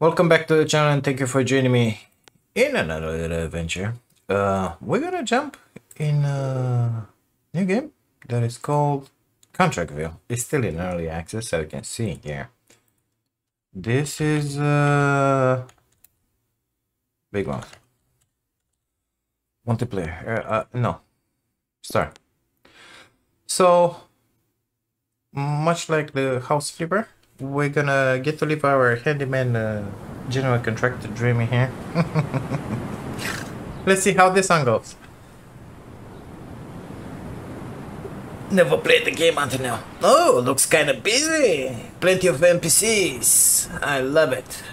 Welcome back to the channel and thank you for joining me in another little adventure. We're gonna jump in a new game that is called Contractville. It's still in early access, so you can see here. This is a big one. Multiplayer. No, start. So much like the house flipper, we're gonna get to leave our handyman general contractor dream in here. Let's see how this one goes. Never played the game until now. Oh, looks kind of busy. Plenty of NPCs. I love it.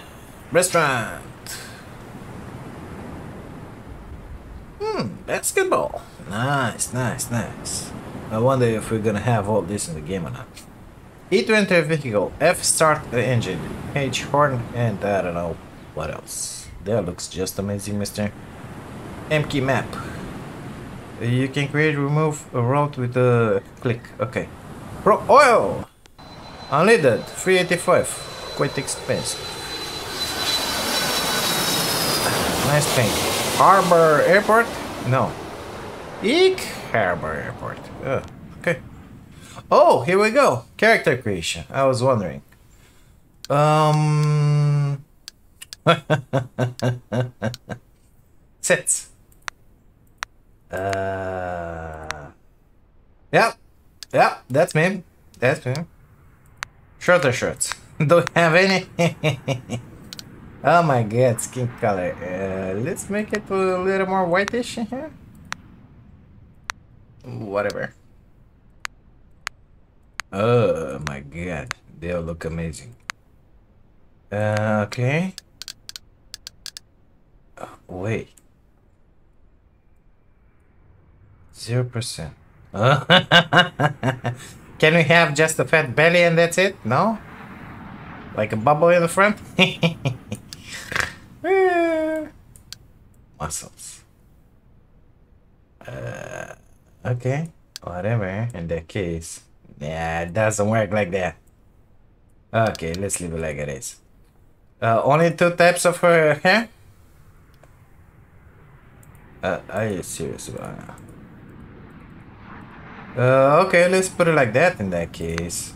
Restaurant. Basketball. Nice, nice, nice. I wonder if we're gonna have all this in the game or not. E to enter vehicle, F start the engine, H horn, and I don't know what else. That looks just amazing, mister. M key map. You can create, remove a route with a click. Okay. Pro oil! Unleaded, 385. Quite expensive. Nice thing. Harbor Airport? No. Eek Harbor Airport. Okay. Oh, here we go. Character creation. I was wondering. Sets. Yep, that's me. That's me. Shorter shorts. Don't have any. Oh my god, skin color. Let's make it a little more whitish in here. Whatever. Oh my god, they'll look amazing. Okay. Oh, wait. 0%. Can we have just a fat belly and that's it? No? Like a bubble in the front? Muscles. Okay. Whatever, in that case. Yeah, it doesn't work like that. Okay, let's leave it like it is. Only two types of hair? Are you serious about that? Okay, let's put it like that in that case.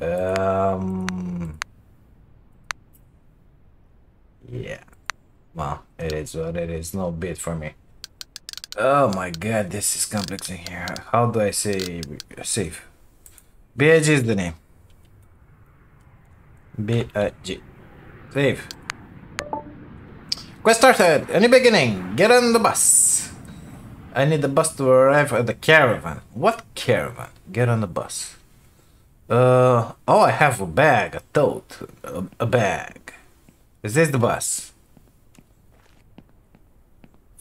Yeah. Well, it is what it is. No bid for me. Oh my god, this is complex in here. How do I say save? B.I.G. is the name. B.I.G. Save. Quest started! Any beginning! Get on the bus! I need the bus to arrive at the caravan. What caravan? Get on the bus. Oh, I have a bag, a tote, a bag. Is this the bus?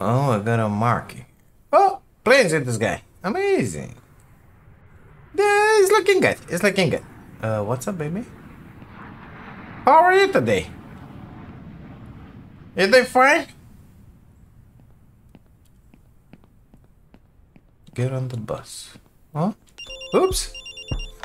Oh, I got a marking. Oh, planes with this guy. Amazing. Yeah, it's looking good. It's looking good. What's up, baby? How are you today? You doing fine? Get on the bus. Huh? Oops.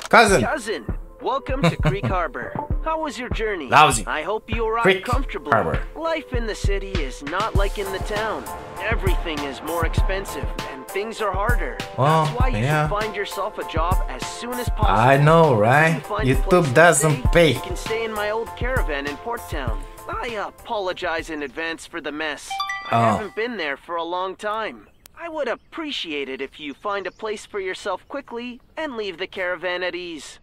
Cousin. Cousin, welcome to Creek Harbor. How was your journey? Lousy. I hope you arrived comfortably. Harbor. Life in the city is not like in the town. Everything is more expensive and things are harder. Well, that's why you should find yourself a job as soon as possible. I know, right? YouTube doesn't pay. You can stay in my old caravan in Port Town. I apologize in advance for the mess. I haven't been there for a long time. I would appreciate it if you find a place for yourself quickly and leave the caravan at ease.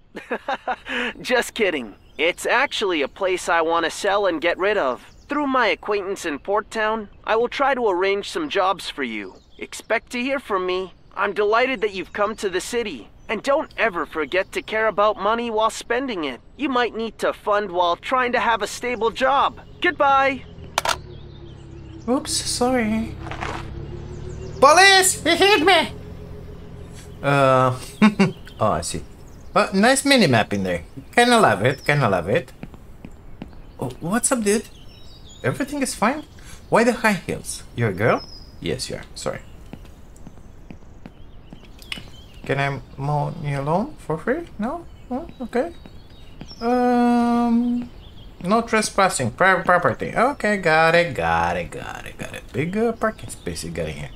Just kidding. It's actually a place I want to sell and get rid of. Through my acquaintance in Port Town, I will try to arrange some jobs for you. Expect to hear from me. I'm delighted that you've come to the city. And don't ever forget to care about money while spending it. You might need to fund while trying to have a stable job. Goodbye! Oops, sorry. Police! He hit me! Oh, I see. Nice mini-map in there. Kinda love it, kinda love it. Oh, what's up, dude? Everything is fine? Why the high heels? You're a girl? Yes, you are. Sorry. Can I mow you alone for free? No? Oh, okay. No trespassing. Private property. Okay, got it. Big parking space you got in here.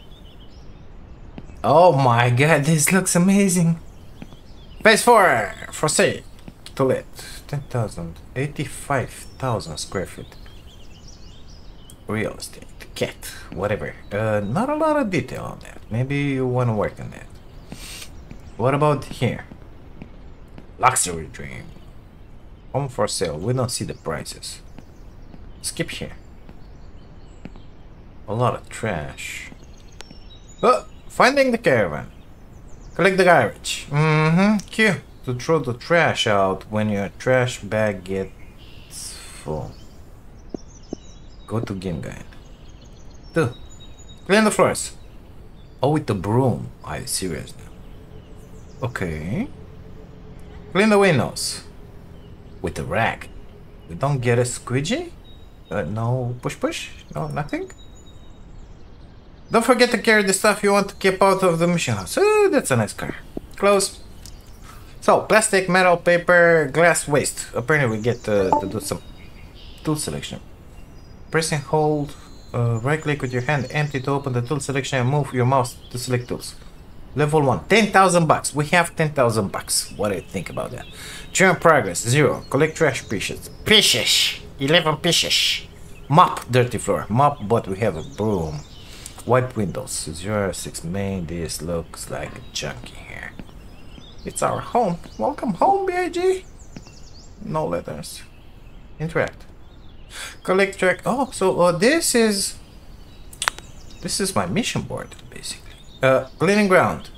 Oh my god, this looks amazing. Phase 4 for sale. To let 85,000 square feet. Real estate. Cat. Whatever. Not a lot of detail on that. Maybe you want to work on that. What about here? Luxury dream. Home for sale. We don't see the prices. Skip here. A lot of trash. Oh, finding the caravan. Collect the garbage. Mm-hmm. Cue to throw the trash out when your trash bag gets full. Go to game guide. Two. Clean the floors. Oh, with the broom. Are you serious now? Okay. Clean the windows. With the rag. We don't get a squeegee? No push? No, nothing? Don't forget to carry the stuff you want to keep out of the mission house. Oh, that's a nice car. Close. So, plastic, metal, paper, glass, waste. Apparently we get to do some tool selection. Press and hold, right click with your hand empty to open the tool selection and move your mouse to select tools. Level 1, 10,000 bucks. We have 10,000 bucks. What do you think about that? Churn progress, 0. Collect trash pieces. 11 pieces. Mop, dirty floor. Mop, but we have a broom. White windows, 06 main. This looks like a junk in here. It's our home. Welcome home, B.I.G. No letters. Interact. Collect track. Oh, so this is my mission board, basically. Cleaning ground.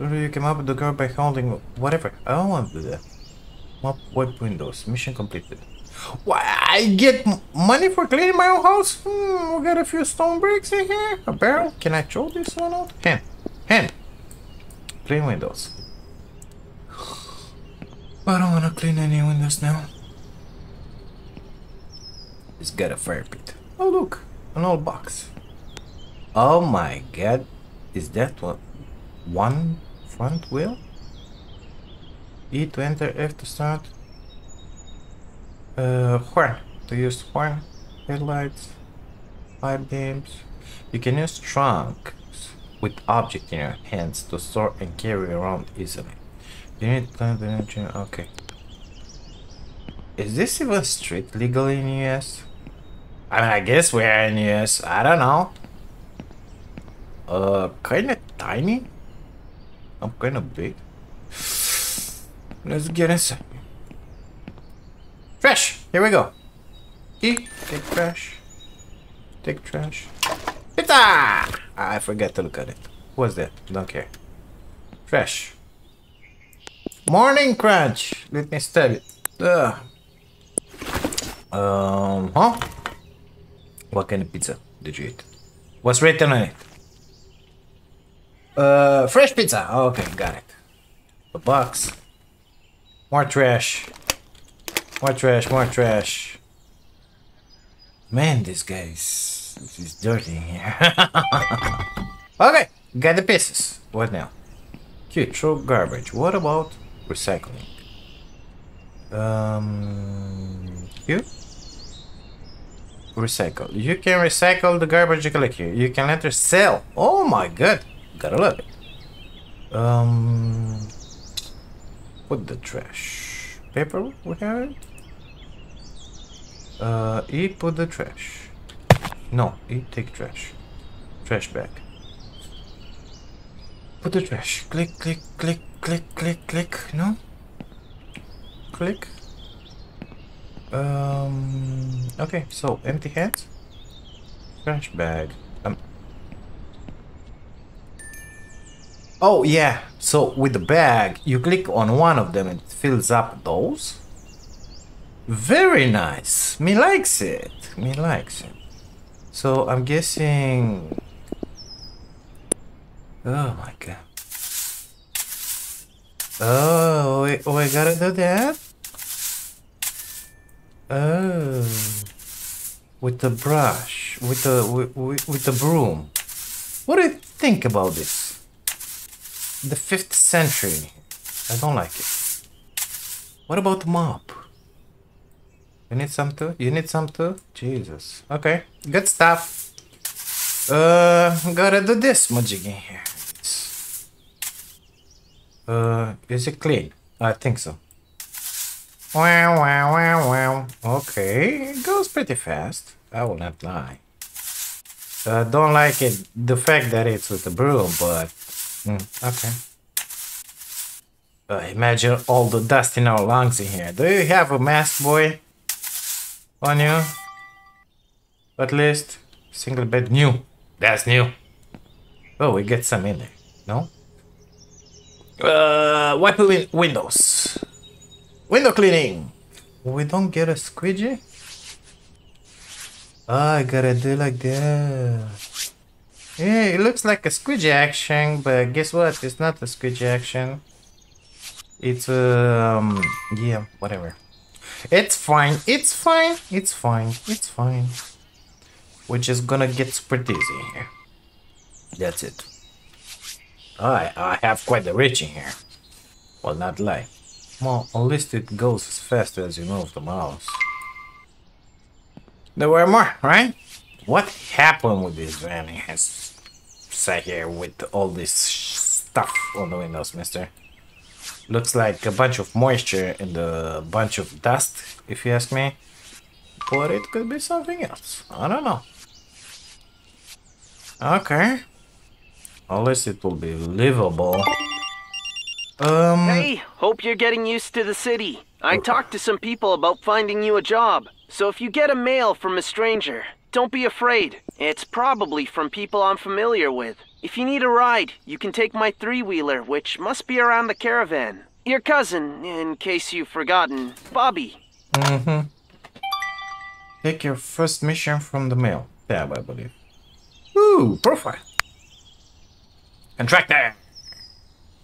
You can mop the ground by holding whatever. I don't want to do that. Mop wipe windows. Mission completed. Why I get money for cleaning my own house? We got a few stone bricks in here. A barrel. Can I throw this one out? Hand. Clean windows. I don't want to clean any windows now. It's got a fire pit. Oh look, an old box. Oh my god. Is that what? One front wheel? E to enter, F to start. Horn. To use horn, headlights, fire beams. You can use trunks with object in your hands to store and carry around easily. You need to plant the engine. Okay. Is this even street legal in US? I mean, I guess we are in US. I don't know. Kinda tiny? I'm kinda big. Let's get inside. Trash! Here we go. E, take trash. Take trash. Pizza! I forgot to look at it. What's that? Don't care. Trash. Morning crunch! Let me stab it. Ugh. Huh? What kind of pizza did you eat? What's written on it? Fresh pizza. Okay, got it. A box. More trash. Man, this guy's is dirty in here. Okay, got the pieces. What now? Cute, throw garbage. What about recycling? Cute. Recycle. You can recycle the garbage you collect here. You can let her sell. Oh my god. Gotta love it. Put the trash. Paper, we have it. E, put the trash. No, E, take trash. Trash bag. Put the trash. Click. No? Click. Okay, so empty hands. Trash bag. Oh yeah, so with the bag, you click on one of them and it fills up those. Very nice. Me likes it. So I'm guessing... Oh my god. Oh, we gotta do that? Oh. With the brush, with the broom. What do you think about this? The 5th century. I don't like it. What about the mop? You need some too? You need some too? Jesus. Okay, good stuff. Gotta do this mojig in here. Is it clean? I think so. Wow, wow, wow, wow. Okay, it goes pretty fast. I will not lie. I don't like it, the fact that it's with the broom, but... okay. Imagine all the dust in our lungs in here. Do you have a mask, boy? On you? At least? Single bed, new. That's new. Oh, we get some in there. No? Wipe windows. Window cleaning! We don't get a squeegee? Oh, I gotta do like that. Yeah, it looks like a squeegee action, but guess what? It's not a squeegee action. It's yeah, whatever. It's fine. It's fine. It's fine. It's fine. We're just gonna get super dizzy here. That's it. I have quite a reach in here. Well, not lie. Well, at least it goes as fast as you move the mouse. There were more, right? What happened with this van? He has sat here with all this stuff on the windows, mister. Looks like a bunch of moisture and a bunch of dust, if you ask me. But it could be something else. I don't know. Okay. Unless it will be livable. Hey, hope you're getting used to the city. I talked to some people about finding you a job. So if you get a mail from a stranger, don't be afraid. It's probably from people I'm familiar with. If you need a ride, you can take my three-wheeler, which must be around the caravan. Your cousin, in case you've forgotten, Bobby. Mm-hmm. Take your first mission from the mail. Tab, I believe. Ooh, profile. Contractor.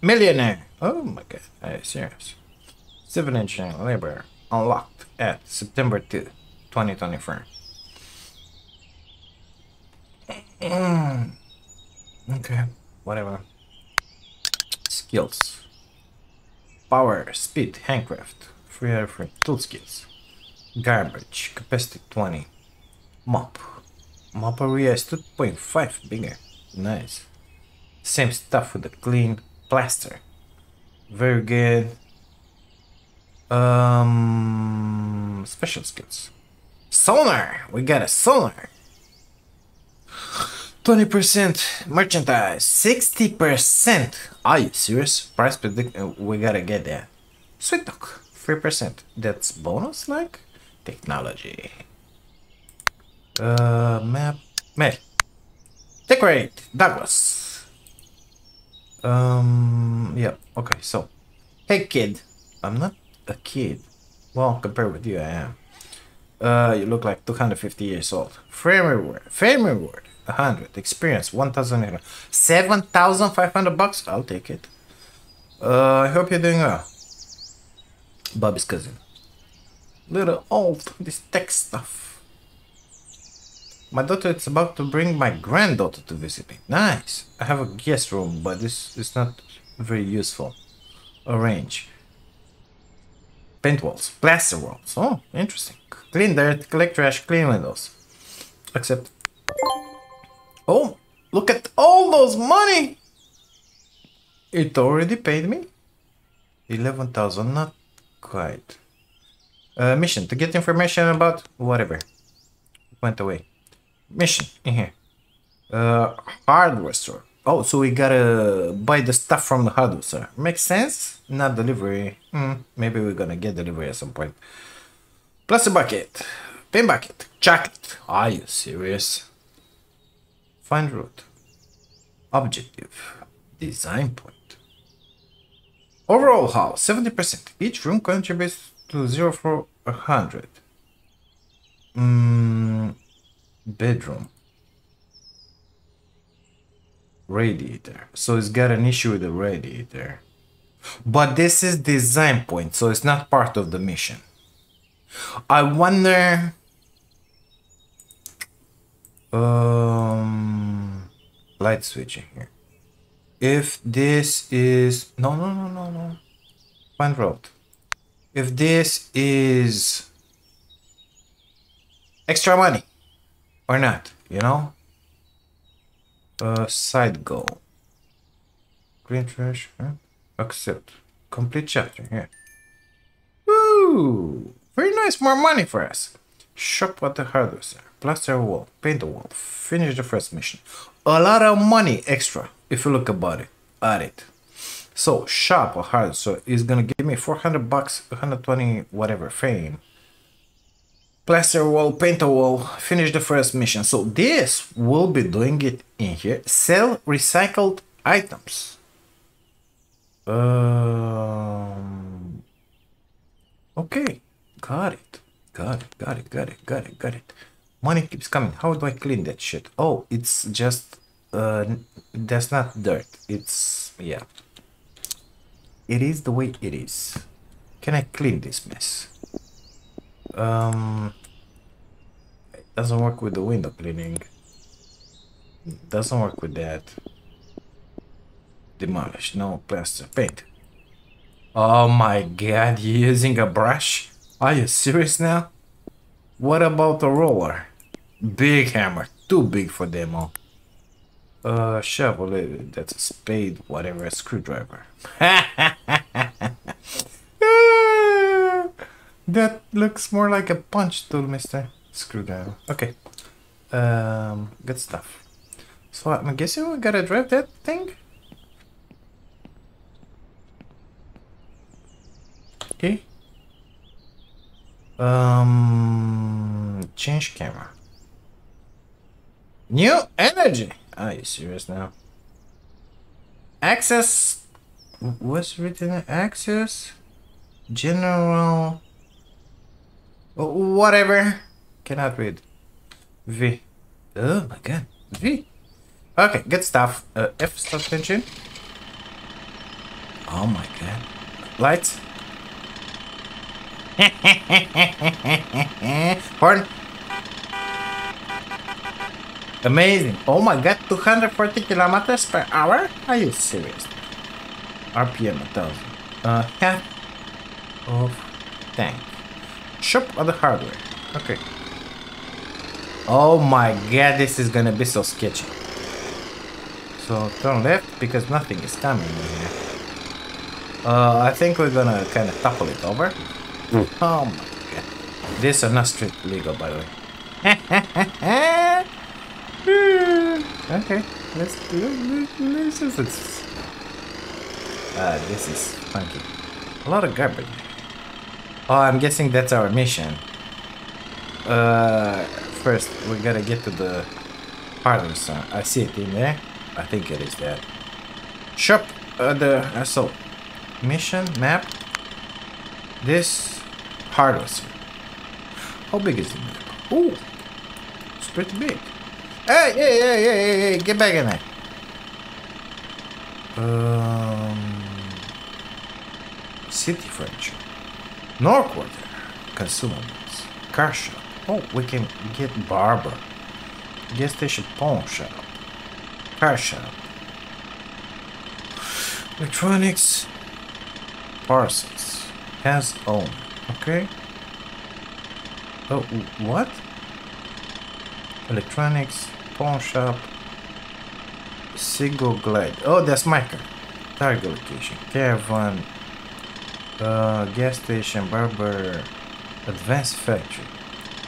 Millionaire. Oh my god, are you serious? Civil engineering labor. Unlocked at September 2, 2024. Okay, whatever. Skills. Power, speed, handcraft, free air, free tool skills. Garbage, capacity 20. Mop. Mop area is 2.5 bigger. Nice. Same stuff with the clean plaster. Very good. Special skills. Sonar! We got a sonar! 20% merchandise. 60%! Are you serious? Price predict... we gotta get that. Sweet talk. 3%. That's bonus like? Technology. Map... Map. Decorate! Douglas. Yeah. Okay, so... Hey, kid. I'm not... a kid. Well, compared with you, I am. You look like 250 years old. Frame reward. Frame reward. 100. Experience. 1,000. 7,500 bucks. I'll take it. I hope you're doing well. Bobby's cousin. Little old. This tech stuff. My daughter is about to bring my granddaughter to visit me. Nice. I have a guest room, but this is not very useful. Arrange. Paint walls, plaster walls. Oh, interesting. Clean dirt, collect trash, clean windows. Except... oh, look at all those money! It already paid me? 11,000, not quite. Mission, to get information about whatever. It went away. Mission, in here. Hardware store. Oh, so we gotta buy the stuff from the hardware store. Makes sense? Not delivery. Maybe we're gonna get delivery at some point. Plaster bucket. Paint bucket. Chocolate. Are you serious? Find route. Objective. Design point. Overall house. 70%. Each room contributes to 0 for 100. Bedroom. Radiator. So it's got an issue with the radiator. But this is design point, so it's not part of the mission. I wonder... light switch in here. If this is... no, no, no, no, no. Find road. If this is... extra money or not, you know? Side goal. Green trash, huh? Accept. Complete chapter, yeah. Woo! Very nice, more money for us. Shop at the hardware store. Plaster a wall, paint the wall, finish the first mission. A lot of money extra, if you look about it, at it. So, shop or hardware store is gonna give me 400 bucks, 120 whatever, fame. Plaster a wall, paint a wall, finish the first mission. So this will be doing it in here. Sell recycled items. Okay, got it. Money keeps coming. How do I clean that shit? Oh, it's just, that's not dirt. It's, yeah. It is the way it is. Can I clean this mess? It doesn't work with the window cleaning. It doesn't work with that. Demolish, no plaster, paint. Oh my god, you're using a brush? Are you serious now? What about a roller? Big hammer, too big for demo. Shovel, that's a spade, whatever, a screwdriver. That looks more like a punch tool, mister. Screwdriver, okay. Good stuff. So I'm guessing we gotta drive that thing? Okay. Change camera. New energy. Are you serious now? Access. What's written? Access. General. Whatever. Cannot read. V. Oh my god. V. Okay. Good stuff. F suspension. Oh my god. Lights. Horn. Amazing. Oh my god, 240 kilometers per hour? Are you serious? RPM 1000. Half of tank. Shop at the hardware. Okay. Oh my god, this is gonna be so sketchy. So turn left because nothing is coming in here. I think we're gonna kind of topple it over. Oh my god. These are not street legal, by the way. Okay, let's do this. This is funky. A lot of garbage. Oh, I'm guessing that's our mission. First, we gotta get to the hardware store. I see it in there. I think it is that. Shop. So, mission map. This hardware. How big is it? Oh, it's pretty big. Hey, hey, hey, hey, hey, get back in there. City furniture. Northward. Consumables. Car shop. Oh, we can get barber. Gas station, pawn shop. Car shop. Electronics. Parcels. Has own. Okay. Oh, what? Electronics, pawn shop, single glide. Oh, that's my car. Target location, caravan, gas station, barber, advanced factory.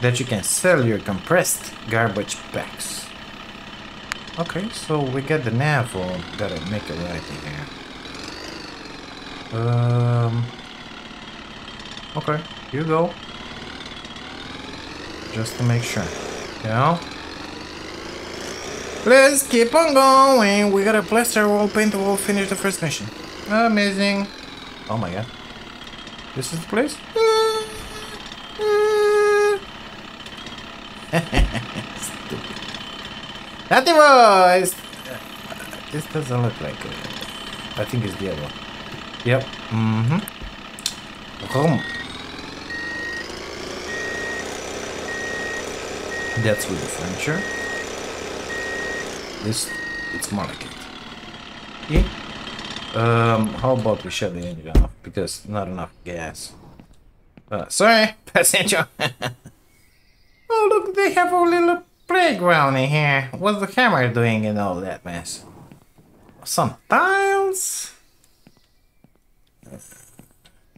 That you can sell your compressed garbage packs. Okay, so we got the nav on. Gotta make it right in here. Okay, you go. Just to make sure, you know? Let's keep on going. We gotta plaster wall, paint the wall, finish the first mission. Amazing. Oh my god. This is the place? Stupid. That device! This doesn't look like it. I think it's the other one. Yep. Mm-hmm. Home. That's with the furniture. This, it's more like it. Okay. How about we shut the engine off because not enough gas. Sorry, passenger. Oh look, they have a little playground in here? What's the hammer doing and all that mess? Some tiles?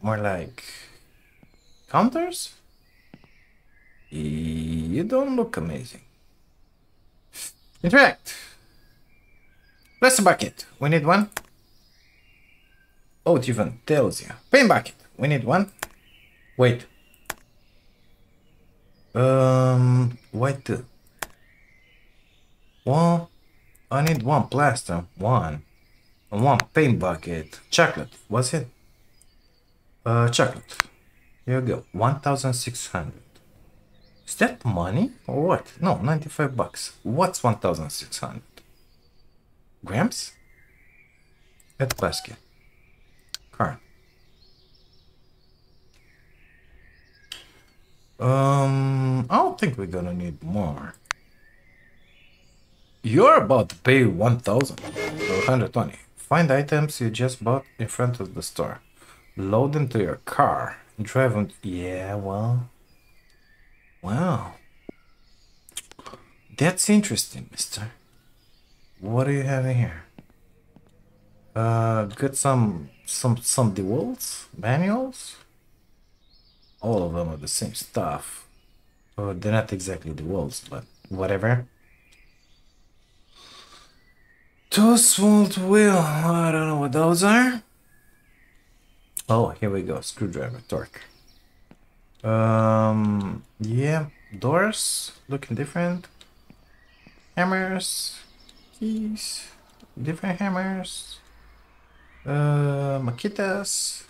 More like counters? You don't look amazing. Interact. Bless a bucket. We need one. Oh, it even tells you. Paint bucket. We need one. Wait. Wait. One. I need one plaster. One. And one paint bucket. Chocolate. What's it? Chocolate. Here we go. 1,600. Is that money or what? No, 95 bucks. What's 1,600? Grams? That basket. Car. I don't think we're gonna need more. You're about to pay 1,000 or 120. Find items you just bought in front of the store. Load them to your car. Drive them. Yeah, well. Wow. That's interesting, mister. What do you have in here? Got some DeWalt's manuals. All of them are the same stuff. Oh, they're not exactly DeWalt's, but whatever. Two-spooled wheel. I don't know what those are. Oh, here we go. Screwdriver, torque. Yeah, doors looking different. Hammers, keys, different hammers. Makitas,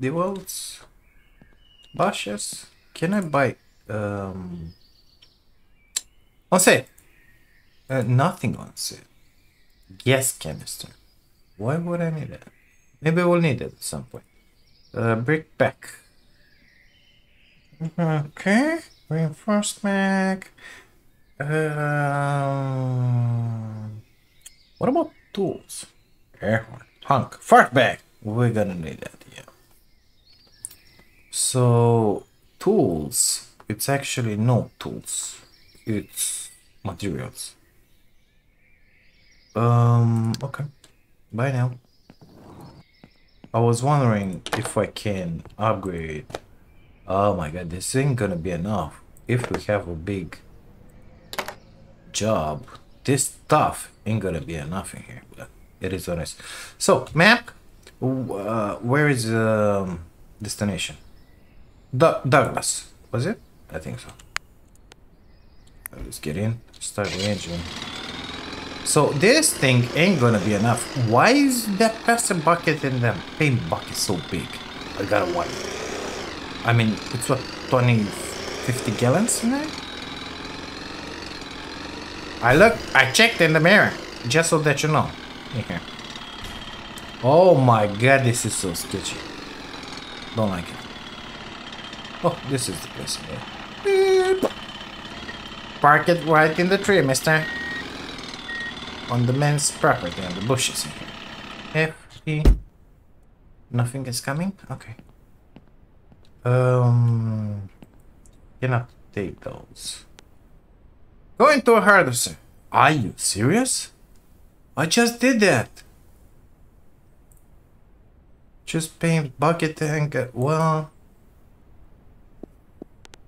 DeWalt's, Bosch's. Can I buy on sale? Nothing on sale. Gas canister. Why would I need it? Maybe we'll need it at some point. Brick pack. Okay, reinforced mag. What about tools? Air horn, hunk, fart bag. We're gonna need that, yeah. So, tools, it's actually no tools, it's materials. Okay, bye now. I was wondering if I can upgrade. Oh my god, this ain't gonna be enough. If we have a big job, this stuff ain't gonna be enough in here, but it is honest. So, map, where is destination? Douglas, was it? I think so. Let's get in, start the engine. So this thing ain't gonna be enough. Why is that plaster bucket and the paint bucket so big? I gotta wonder. I mean, it's what, 20, 50 gallons in there? I checked in the mirror, just so that you know. Yeah. Oh my god, this is so sketchy. Don't like it. Oh, this is the place here. Park it right in the tree, mister. On the man's property, on the bushes in here. Nothing is coming? Okay. Cannot take those. Go into a harvester. Are you serious? I just did that. Just paint bucket and get, well.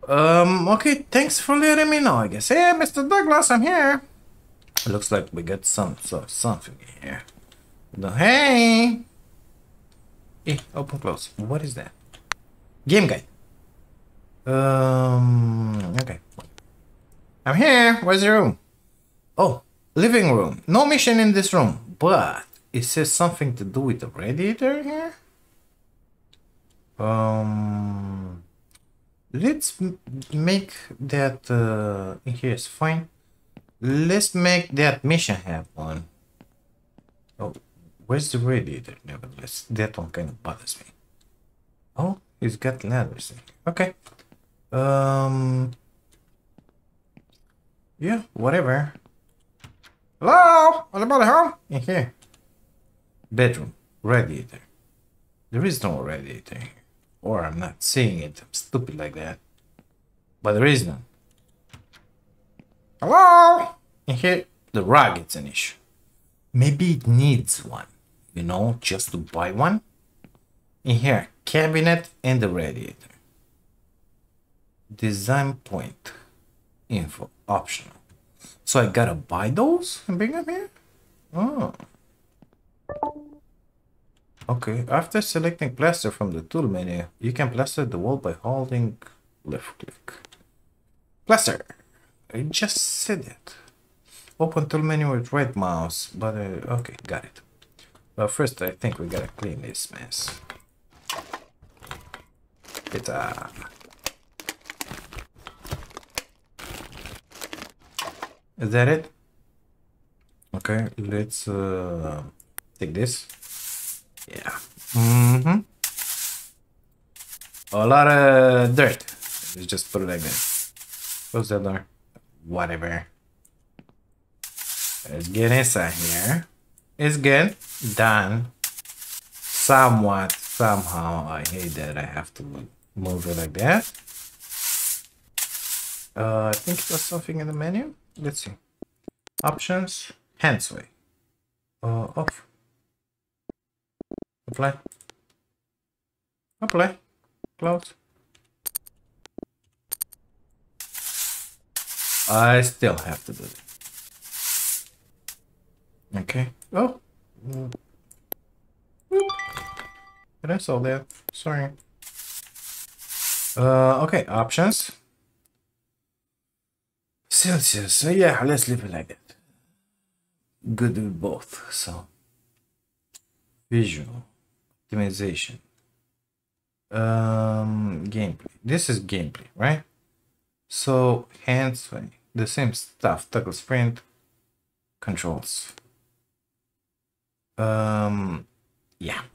Okay, thanks for letting me know, I guess. Hey, Mr. Douglas, I'm here. Looks like we got something here. No, hey. Hey, open, close. What is that? Game guide. Okay. I'm here. Where's your room? Oh, living room. No mission in this room, but it says something to do with the radiator here. Let's make that. Here's fine. Let's make that mission happen. Oh, where's the radiator? Nevertheless, that one kind of bothers me. Oh. He's got ladders. Okay. Yeah, whatever. Hello? Anybody home? In here. Bedroom. Radiator. There is no radiator here. Or I'm not seeing it. I'm stupid like that. But there is none. hello? And here the rug is an issue. Maybe it needs one, you know, just to buy one. In here, cabinet and the radiator. Design point, info, optional. So I gotta buy those and bring them here? Oh. Okay, after selecting plaster from the tool menu, you can plaster the wall by holding left click. Plaster! I just said it. Open tool menu with right mouse, but okay, got it. But first I think we gotta clean this mess. It's is that it? Okay, let's take this. Yeah. Mm-hmm. A lot of dirt. Let's just put it like this. Close that door. Whatever. Let's get inside here. It's good. Done. Somewhat. Somehow. I hate that I have to move it like that. I think it was something in the menu. Let's see. Options. Handsway. Off. Apply. Apply. Close. I still have to do it. Okay. Oh. Did I saw that? Sorry. Okay. Options. Celsius. So yeah, let's leave it like that. Good with both. So. Visual. Optimization. Gameplay. This is gameplay, right? So hands, the same stuff. Douglas print controls. Yeah,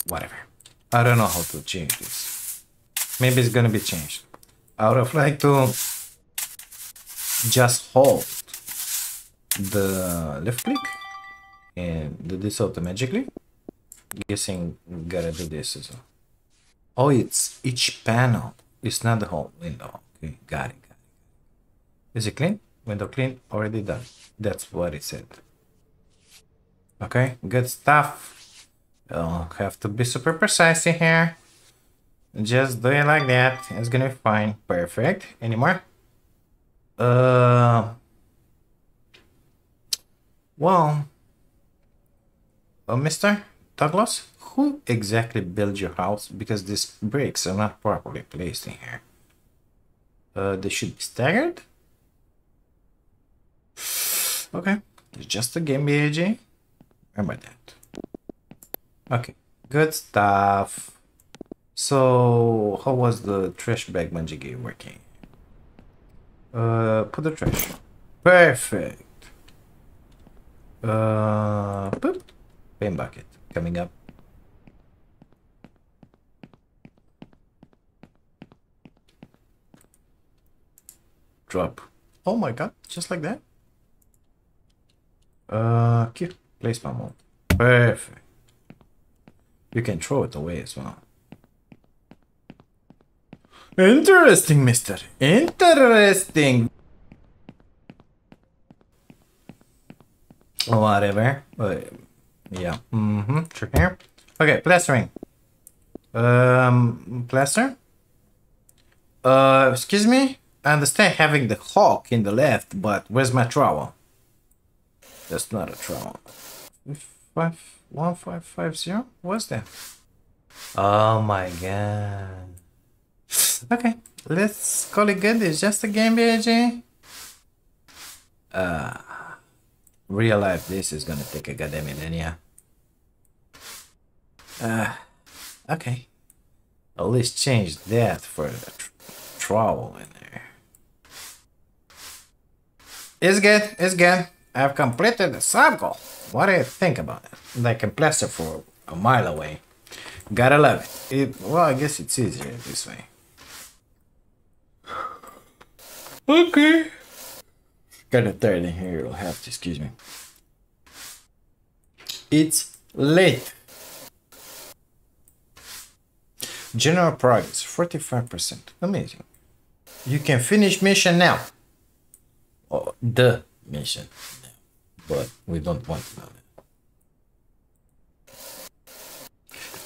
whatever. I don't know how to change this. Maybe it's gonna be changed. I would have liked to just hold the left click and do this automatically. Guessing gotta do this as well. Oh, it's each panel. It's not the whole window. Okay, got it. Got it. Is it clean? Window clean, already done. That's what it said. Okay, good stuff. Don't have to be super precise in here. Just do it like that. It's gonna be fine. Perfect. Any more? Well, Mr. Douglas, who exactly built your house? Because these bricks are not properly placed in here. They should be staggered. Okay, it's just a game, B.I.G. Remember that. Okay, good stuff. So, how was the trash bag manjigi working? Put the trash. Perfect. Boop. Paint bucket. Coming up. Drop. Oh my god, just like that? Cute. Place my mold. Perfect. You can throw it away as well. Interesting, mister. Interesting. Whatever. Yeah. Mm-hmm. Sure. Here. Okay, plastering. Plaster? Excuse me? I understand having the hawk in the left, but where's my trowel? That's not a trowel. 1550? What's that? Oh my god. Okay, let's call it good. It's just a game, B.I.G. Real life, this is gonna take a goddamn millennia. Okay. At least change that for the trowel in there. It's good, it's good. I've completed the sub goal. What do you think about it? Like a plaster for a mile away. Gotta love it. Well, I guess it's easier this way. Okay. Got a third in here, you'll have to excuse me. It's late. General progress 45%. Amazing. You can finish mission now. Oh, duh. mission, but we don't want to know that.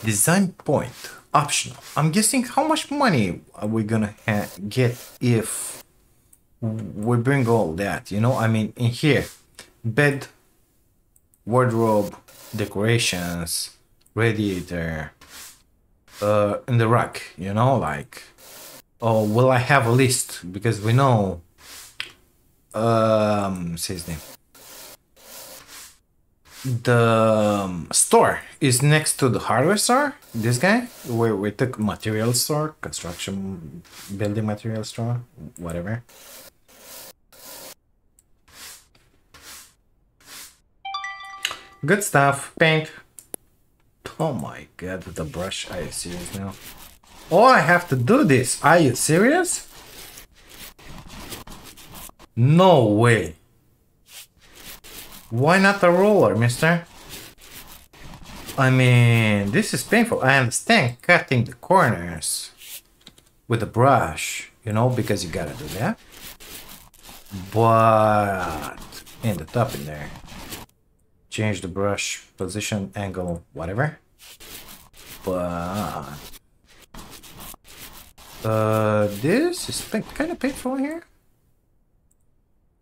Design point, optional. I'm guessing how much money are we gonna get if we bring all that, you know? I mean, in here, bed, wardrobe, decorations, radiator, in the rack, you know, like, oh, will I have a list? Because we know, say his name. The store is next to the hardware store, this guy, where we took material store, construction, building material store, whatever. Good stuff, paint. Oh my god, the brush, are you serious now? Oh, I have to do this, are you serious? No way. Why not a roller, mister? I mean, this is painful. I understand cutting the corners with a brush, you know, because you gotta do that. But in the top in there, change the brush position, angle, whatever. But this is kind of painful here.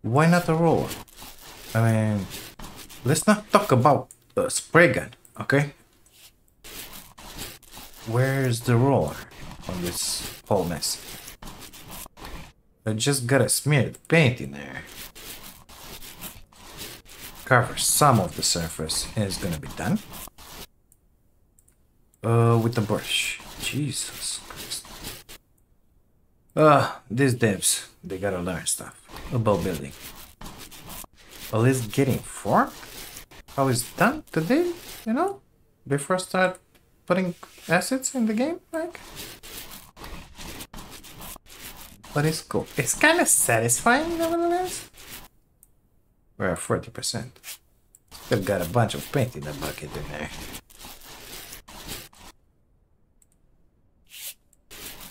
Why not a roller? I mean, let's not talk about a spray gun, okay? Where's the roller on this whole mess? I just gotta smear the paint in there. Cover some of the surface and it's gonna be done. With the brush. Jesus Christ. These devs, they gotta learn stuff about building. Well, it's getting formed. How it's done today, you know? Before I start putting assets in the game, like. But it's cool. It's kind of satisfying, nevertheless. We're at 40%. Still got a bunch of paint in the bucket in there.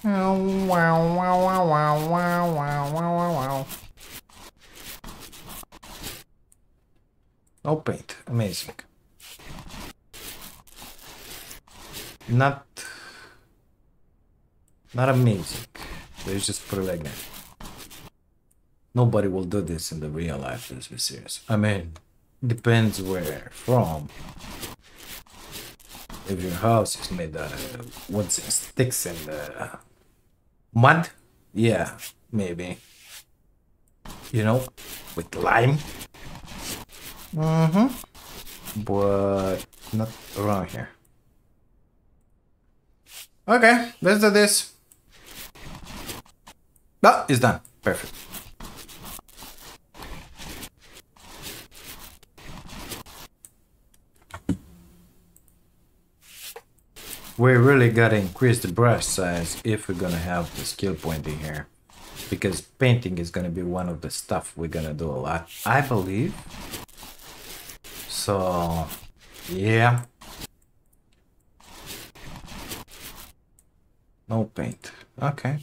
Wow, wow, wow, wow, wow, wow, wow, wow. No paint, amazing. Not amazing. Let's just put it like that. Nobody will do this in the real life, let's be serious. I mean, depends where from. If your house is made out of woods and sticks and mud, yeah, maybe. You know, with lime. Mm-hmm. But not around here. Okay, let's do this. Ah, it's done. Perfect. We really gotta increase the brush size if we're gonna have the skill point in here. Because painting is gonna be one of the stuff we're gonna do a lot, I believe. So, yeah. No paint. Okay.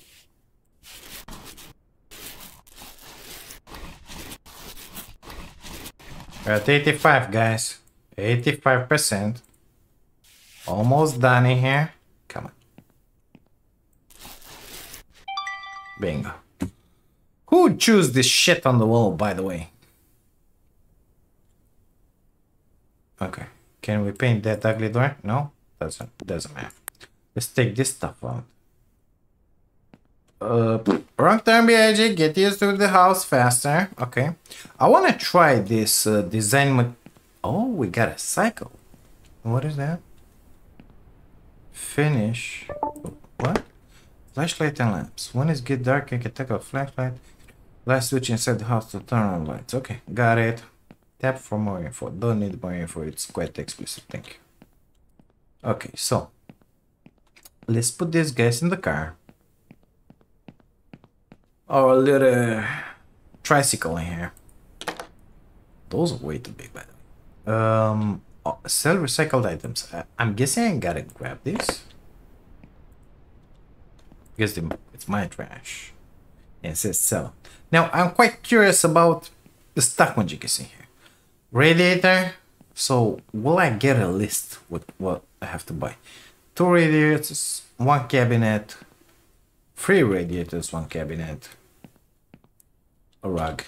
We're at 85, guys. 85%. Almost done in here. Come on. Bingo. Who chose this shit on the wall, by the way? Okay, can we paint that ugly door? No, doesn't matter. Let's take this stuff out. Wrong turn, B.I.G. Get used to the house faster. Okay, I want to try this design. Oh, we got a cycle. What is that? Finish. What? Flashlight and lamps. When it gets dark, I can take a flashlight. Last switch inside the house to turn on lights. Okay, got it. Tap for more info. Don't need more info. It's quite explicit. Thank you. Okay, so let's put these guys in the car. Our little tricycle in here. Those are way too big, by the way. Sell recycled items. I'm guessing I gotta grab this because it's my trash. And it says sell. Now I'm quite curious about stuck magic is in here. Radiator. So will I get a list with what I have to buy? 2 radiators, 1 cabinet, 3 radiators, 1 cabinet, a rug.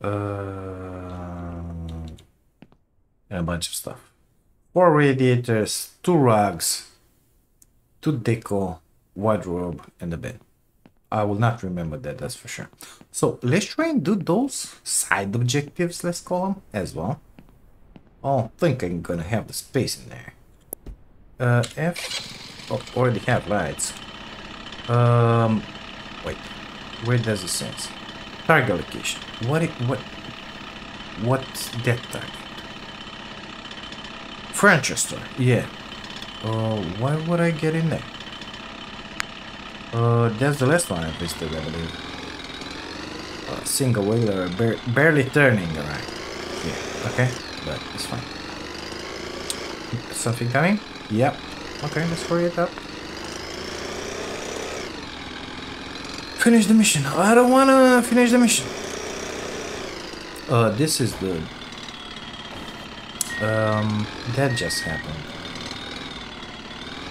A bunch of stuff. 4 radiators, 2 rugs, 2 deco, wardrobe, and a bed. I will not remember that, that's for sure. So let's try and do those side objectives, let's call them, as well. I don't think I'm gonna have the space in there. F. Oh, already have lights. Wait. Where does it say? Target location. What's that target? Furniture store, yeah. Why would I get in there? That's the last one I visited, I believe. Single wheeler, barely turning around. Yeah, okay, but it's fine. Something coming? Yep. Okay, let's hurry it up. Finish the mission. I don't wanna finish the mission. This is the... that just happened.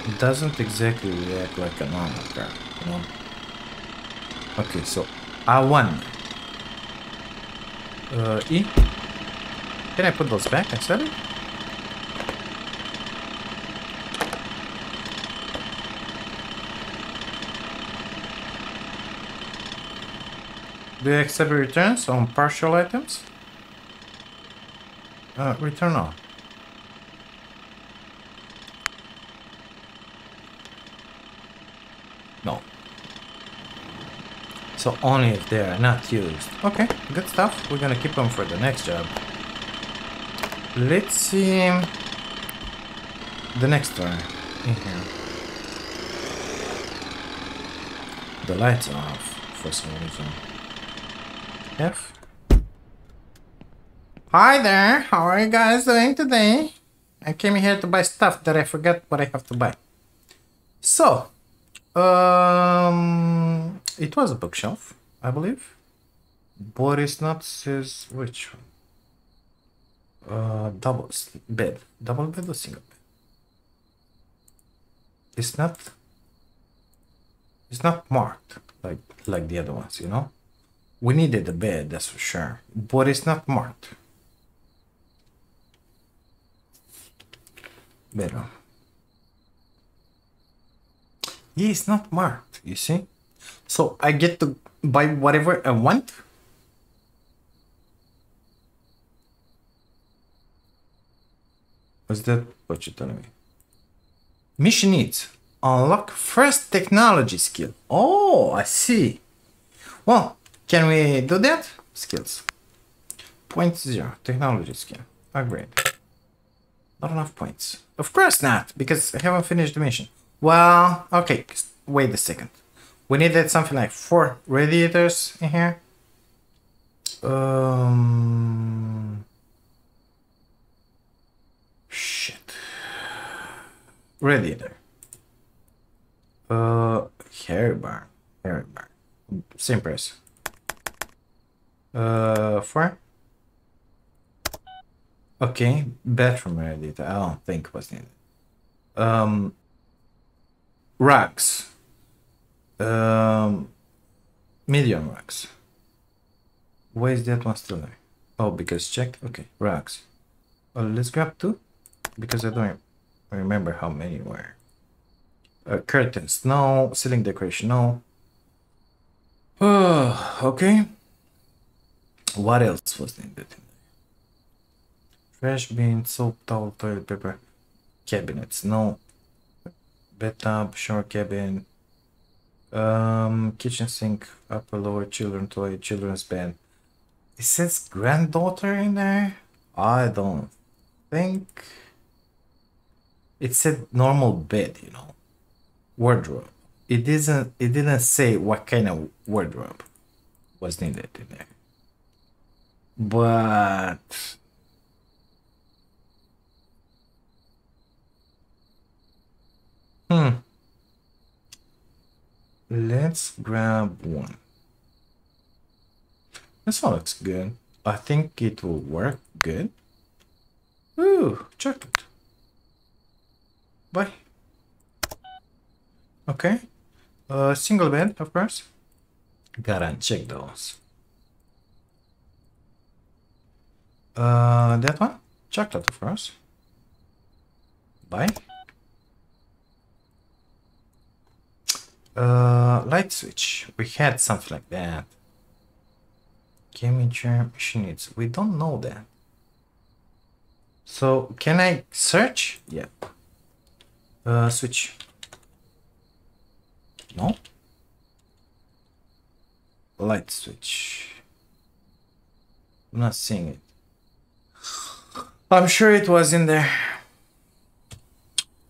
It doesn't exactly react like a normal car, you know? Okay, so I won. E? Can I put those back and sell it? Do you accept returns on partial items? Return all. No. So only if they are not used. Okay, good stuff. We're gonna keep them for the next job. Let's see the next one in here. The lights are off for some reason. F. Hi there, how are you guys doing today? I came here to buy stuff that I forgot what I have to buy. So, it was a bookshelf, I believe. But it's not says which one? Double bed. Double bed or single bed? It's not marked like the other ones, you know? We needed a bed, that's for sure. But it's not marked. Better. Yeah, it's not marked, you see? So I get to buy whatever I want? Was that what you're telling me? Mission needs. Unlock first technology skill. Oh, I see. Well, can we do that? Skills. 0.0. Technology skill. Upgrade. Not enough points. Of course not, because I haven't finished the mission. Well, okay, wait a second. We needed something like 4 radiators in here. Shit. Radiator. Hair bar. Hair bar. Same price. 4. Okay, bathroom radiator. I don't think was needed. Rugs. Medium rugs. Why is that one still there? Oh, because checked. Okay, rugs. Well, let's grab 2, because I don't remember how many were. Curtains. No. Ceiling decoration. No. Okay. What else was needed? Trash bin, soap, towel, toilet paper, cabinets, no. Bathtub, shower cabin, kitchen sink, upper, lower, children's toy, children's bed. It says granddaughter in there? I don't think. It said normal bed, you know. Wardrobe. It didn't say what kind of wardrobe was needed in there. But... Let's grab 1. This one looks good. I think it will work good. Ooh, chocolate. Bye. Okay. Single bed, of course. Gotta uncheck those. That one? Chocolate, of course. Bye. Light switch. We had something like that. Gaming chair, machine needs. We don't know that. So, can I search? Yeah. Switch. No. Light switch. I'm not seeing it. I'm sure it was in there.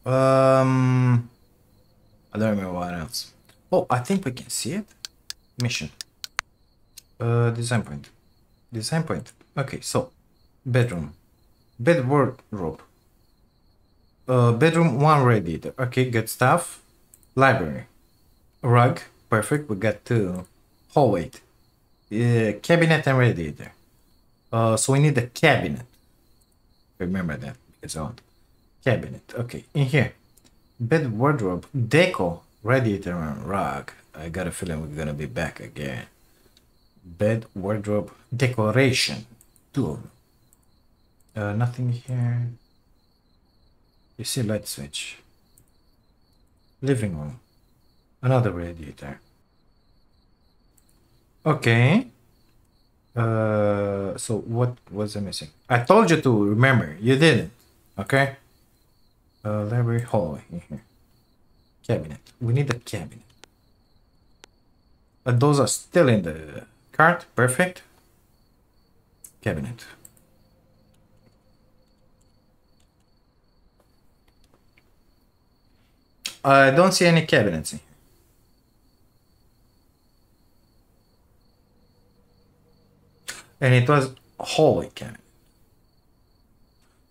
I don't remember what else. Oh, I think we can see it. Mission. Design point. Design point. Okay, so bedroom. Bed wardrobe. Bedroom, one radiator. Okay, good stuff. Library. Rug. Perfect. We got two. Hallway. Cabinet and radiator. So we need a cabinet. Remember that. It's on. Cabinet. Okay, in here. Bed wardrobe. Deco. Radiator and rug. I got a feeling we're gonna be back again. Bed, wardrobe, decoration. Two of them. Nothing here. You see light switch. Living room. Another radiator. Okay. So what was I missing? I told you to remember. You didn't. Okay. Library hallway in here. Cabinet. We need a cabinet. But those are still in the... cart, perfect. Cabinet. I don't see any cabinets in here. And it was a hallway cabinet.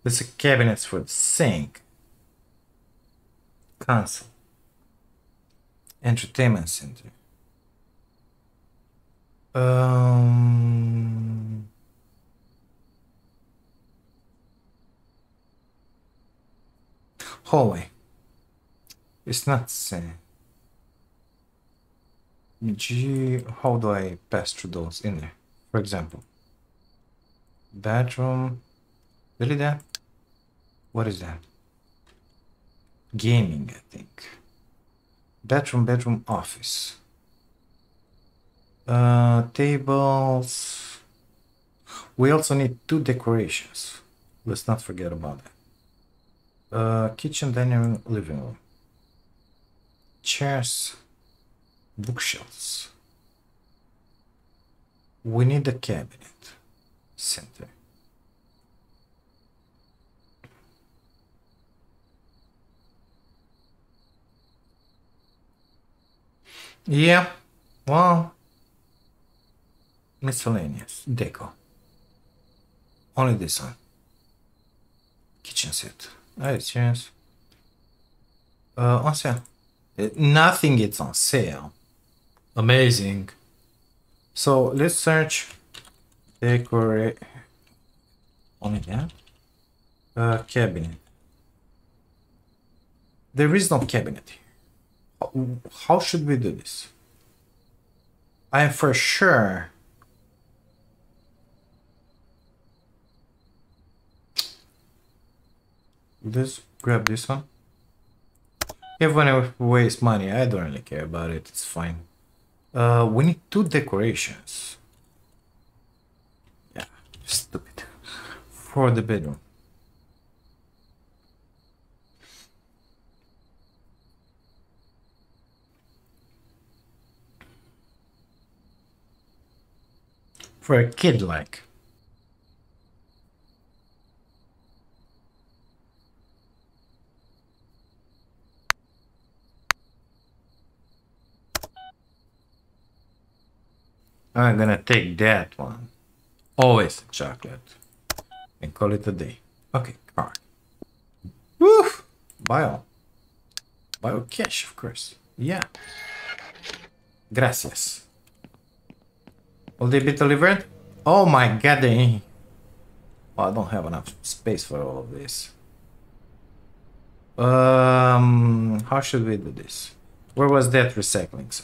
This is cabinets for the sink. Console. Entertainment center. Hallway. It's not saying. G. How do I pass through those in there? For example, bedroom. Really that? What is that? Gaming, I think. Bedroom, bedroom, office. Tables. We also need two decorations. Let's not forget about that. Kitchen, dining room, living room. Chairs. Bookshelves. We need a cabinet center. Yeah. Well. Miscellaneous. Deco. Only this one. Kitchen set. Are you serious? On sale. Nothing is on sale. Amazing. So let's search. Decorate. Only that. Cabinet. There is no cabinet here. How should we do this? I am for sure. Let's grab this one. Even if we waste money, I don't really care about it. It's fine. We need two decorations. Yeah, stupid. For the bedroom. For a kid, like. I'm gonna take that one. Always chocolate. And call it a day. Okay, car. Woof! Bio. Bio cash, of course. Yeah. Gracias. Will they be delivered? Oh my god, oh, I don't have enough space for all of this. How should we do this? Where was that recycling?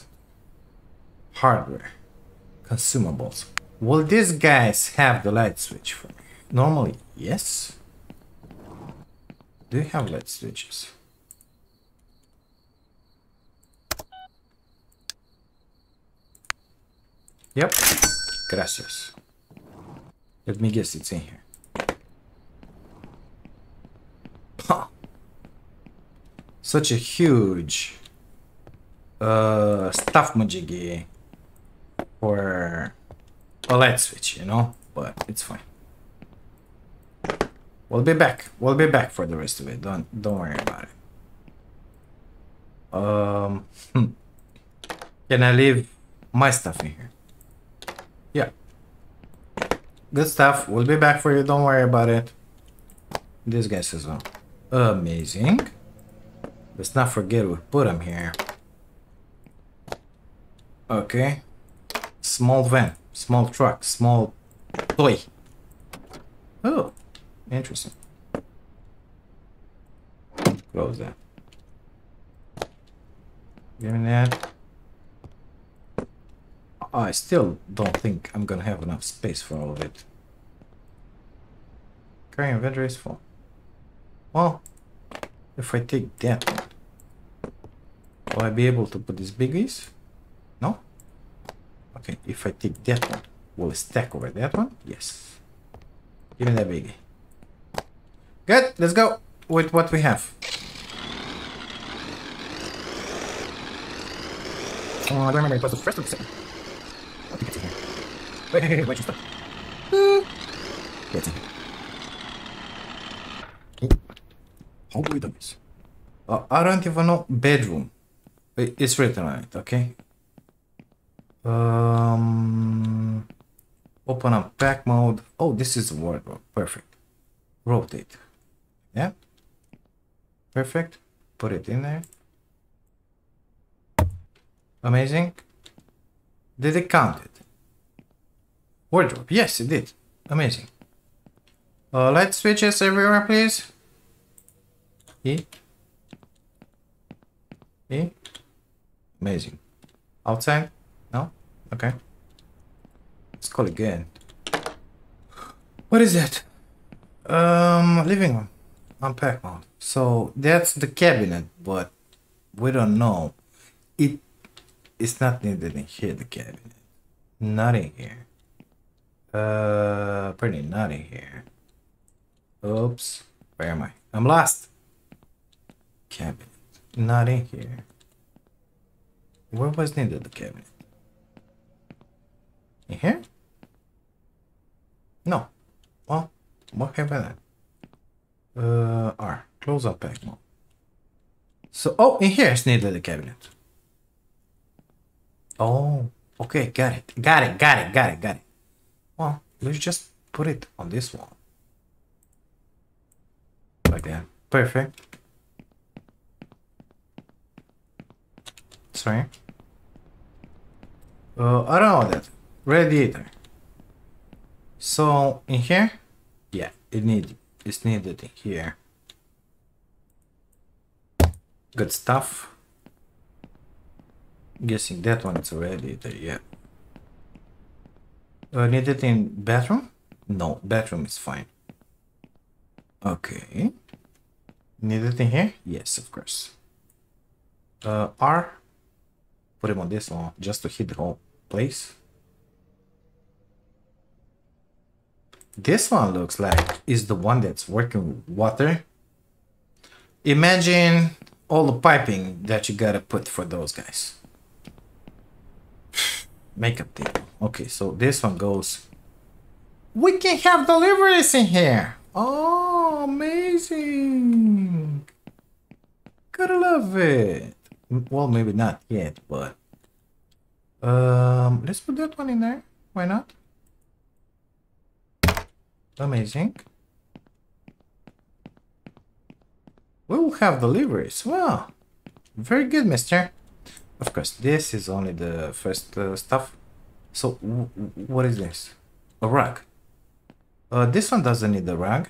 Hardware. Consumables. Will these guys have the light switch for me? Normally, yes. Do you have light switches? Yep. Gracias. Let me guess, it's in here. Huh. Such a huge stuff majiggy for a light switch, you know, but it's fine. We'll be back. We'll be back for the rest of it. Don't worry about it. Can I leave my stuff in here? Yeah. Good stuff. We'll be back for you. Don't worry about it. This guy says well. Amazing. Let's not forget we put him here. Okay. Small van, small truck, small toy. Oh. Interesting. Close that. Give me that. I still don't think I'm gonna have enough space for all of it. Carry inventory is full. Well, if I take that one, will I be able to put these biggies? No? Okay, if I take that one, will it stack over that one? Yes. Give me that biggie. Good, let's go with what we have. I don't remember it was the first episode. I think it's in here. Wait, just stop. Yeah, it's in here. How do we do this? I don't even know. Bedroom. It's written on it, okay? Open up pack mode. Oh, this is the wardrobe. Perfect. Rotate. Yeah. Perfect. Put it in there. Amazing. Did it count it? Wardrobe. Yes, it did. Amazing. Light switches everywhere, please. E. Amazing. Outside? No? Okay. Let's call again. What is that? Living room. Unpack mode. So that's the cabinet, but we don't know. It's not needed in here, the cabinet. Not in here. Pretty not in here. Oops. Where am I? I'm lost. Cabinet. Not in here. Where was needed the cabinet? In here? No. Well, what happened then? R. Close up pack mode. So, oh, in here is needed the cabinet. Oh, okay, got it. Well, let's just put it on this wall. Like that. Perfect. Sorry. I don't know that. Radiator. So, in here? Yeah, it's needed in here. Good stuff. Guessing that one it's already there, yeah. Need it in bathroom? No, bathroom is fine. Okay. Need it in here? Yes, of course. R. Put him on this one just to hit the whole place. This one looks like is the one that's working with water. Imagine all the piping that you gotta put for those guys. Makeup table. Okay, so this one goes. We can have deliveries in here. Oh, amazing. Gotta love it. Well, maybe not yet, but let's put that one in there. Why not? Amazing. We will have deliveries. Wow. Very good, mister. Of course, this is only the first stuff. So, what is this? a rug. This one doesn't need the rug.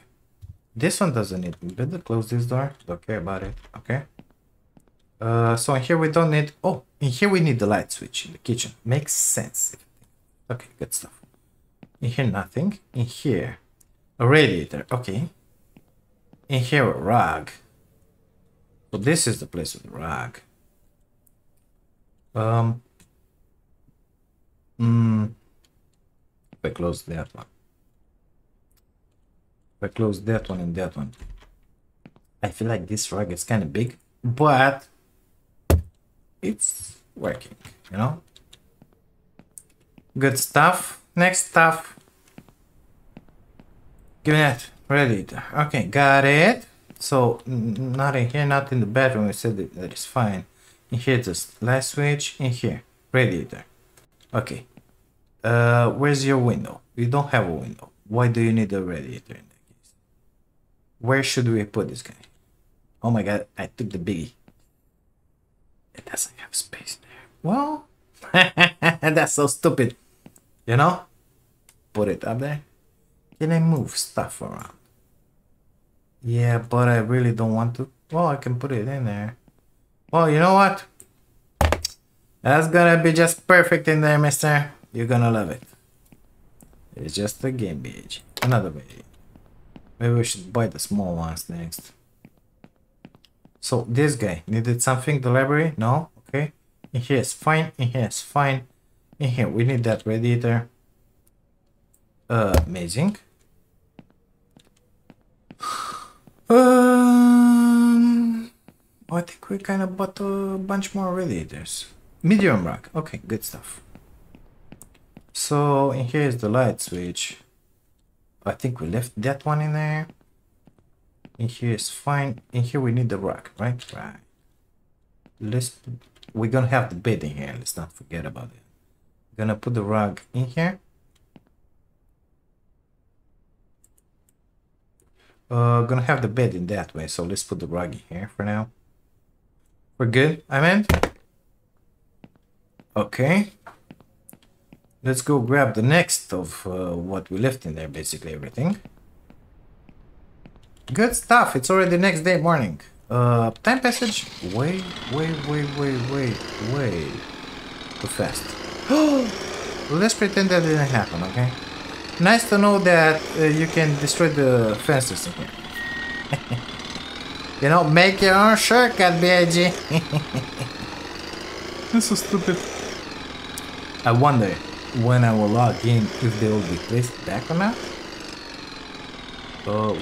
This one doesn't need. Better close this door. Don't care about it. Okay. So in here we don't need. Oh, in here we need the light switch in the kitchen. Makes sense. Okay, good stuff. In here nothing. In here a radiator. Okay. In here a rug. So this is the place with the rug. If I close that one. If I close that one and that one. I feel like this rug is kind of big, but it's working, you know? Good stuff. Next stuff. Give me that. Radiator. Okay, got it. So, not in here, not in the bedroom. We said that is fine. In here, just light switch. In here, radiator. Okay. Where's your window? You don't have a window. Why do you need a radiator in that case? Where should we put this guy? Oh my god, I took the biggie. It doesn't have space there. Well, that's so stupid. You know? Put it up there. Can I move stuff around? Yeah, but I really don't want to. Well, I can put it in there. Well, you know what? That's gonna be just perfect in there, mister. You're gonna love it. It's just a game BIG. Another BIG. Maybe we should buy the small ones next. So, this guy needed something. The library? No? Okay. In here is fine. In here is fine. In here, we need that radiator. Amazing. I think we kind of bought a bunch more radiators. Medium rack. Okay, good stuff. So, in here is the light switch. I think we left that one in there. In here is fine. In here we need the rack, right? Right. Let's... We're gonna have the bed in here. Let's not forget about it. We're gonna put the rug in here. Gonna have the bed in that way, so let's put the rug in here for now. We're good, I mean. Okay. Let's go grab the next of what we left in there, basically everything. Good stuff, it's already next day morning. Time passage? Way too fast. Let's pretend that didn't happen, okay? Nice to know that you can destroy the fences in here. You know, make your own shortcut, B.I.G. That's so stupid. I wonder when I will log in if they will be placed back or not.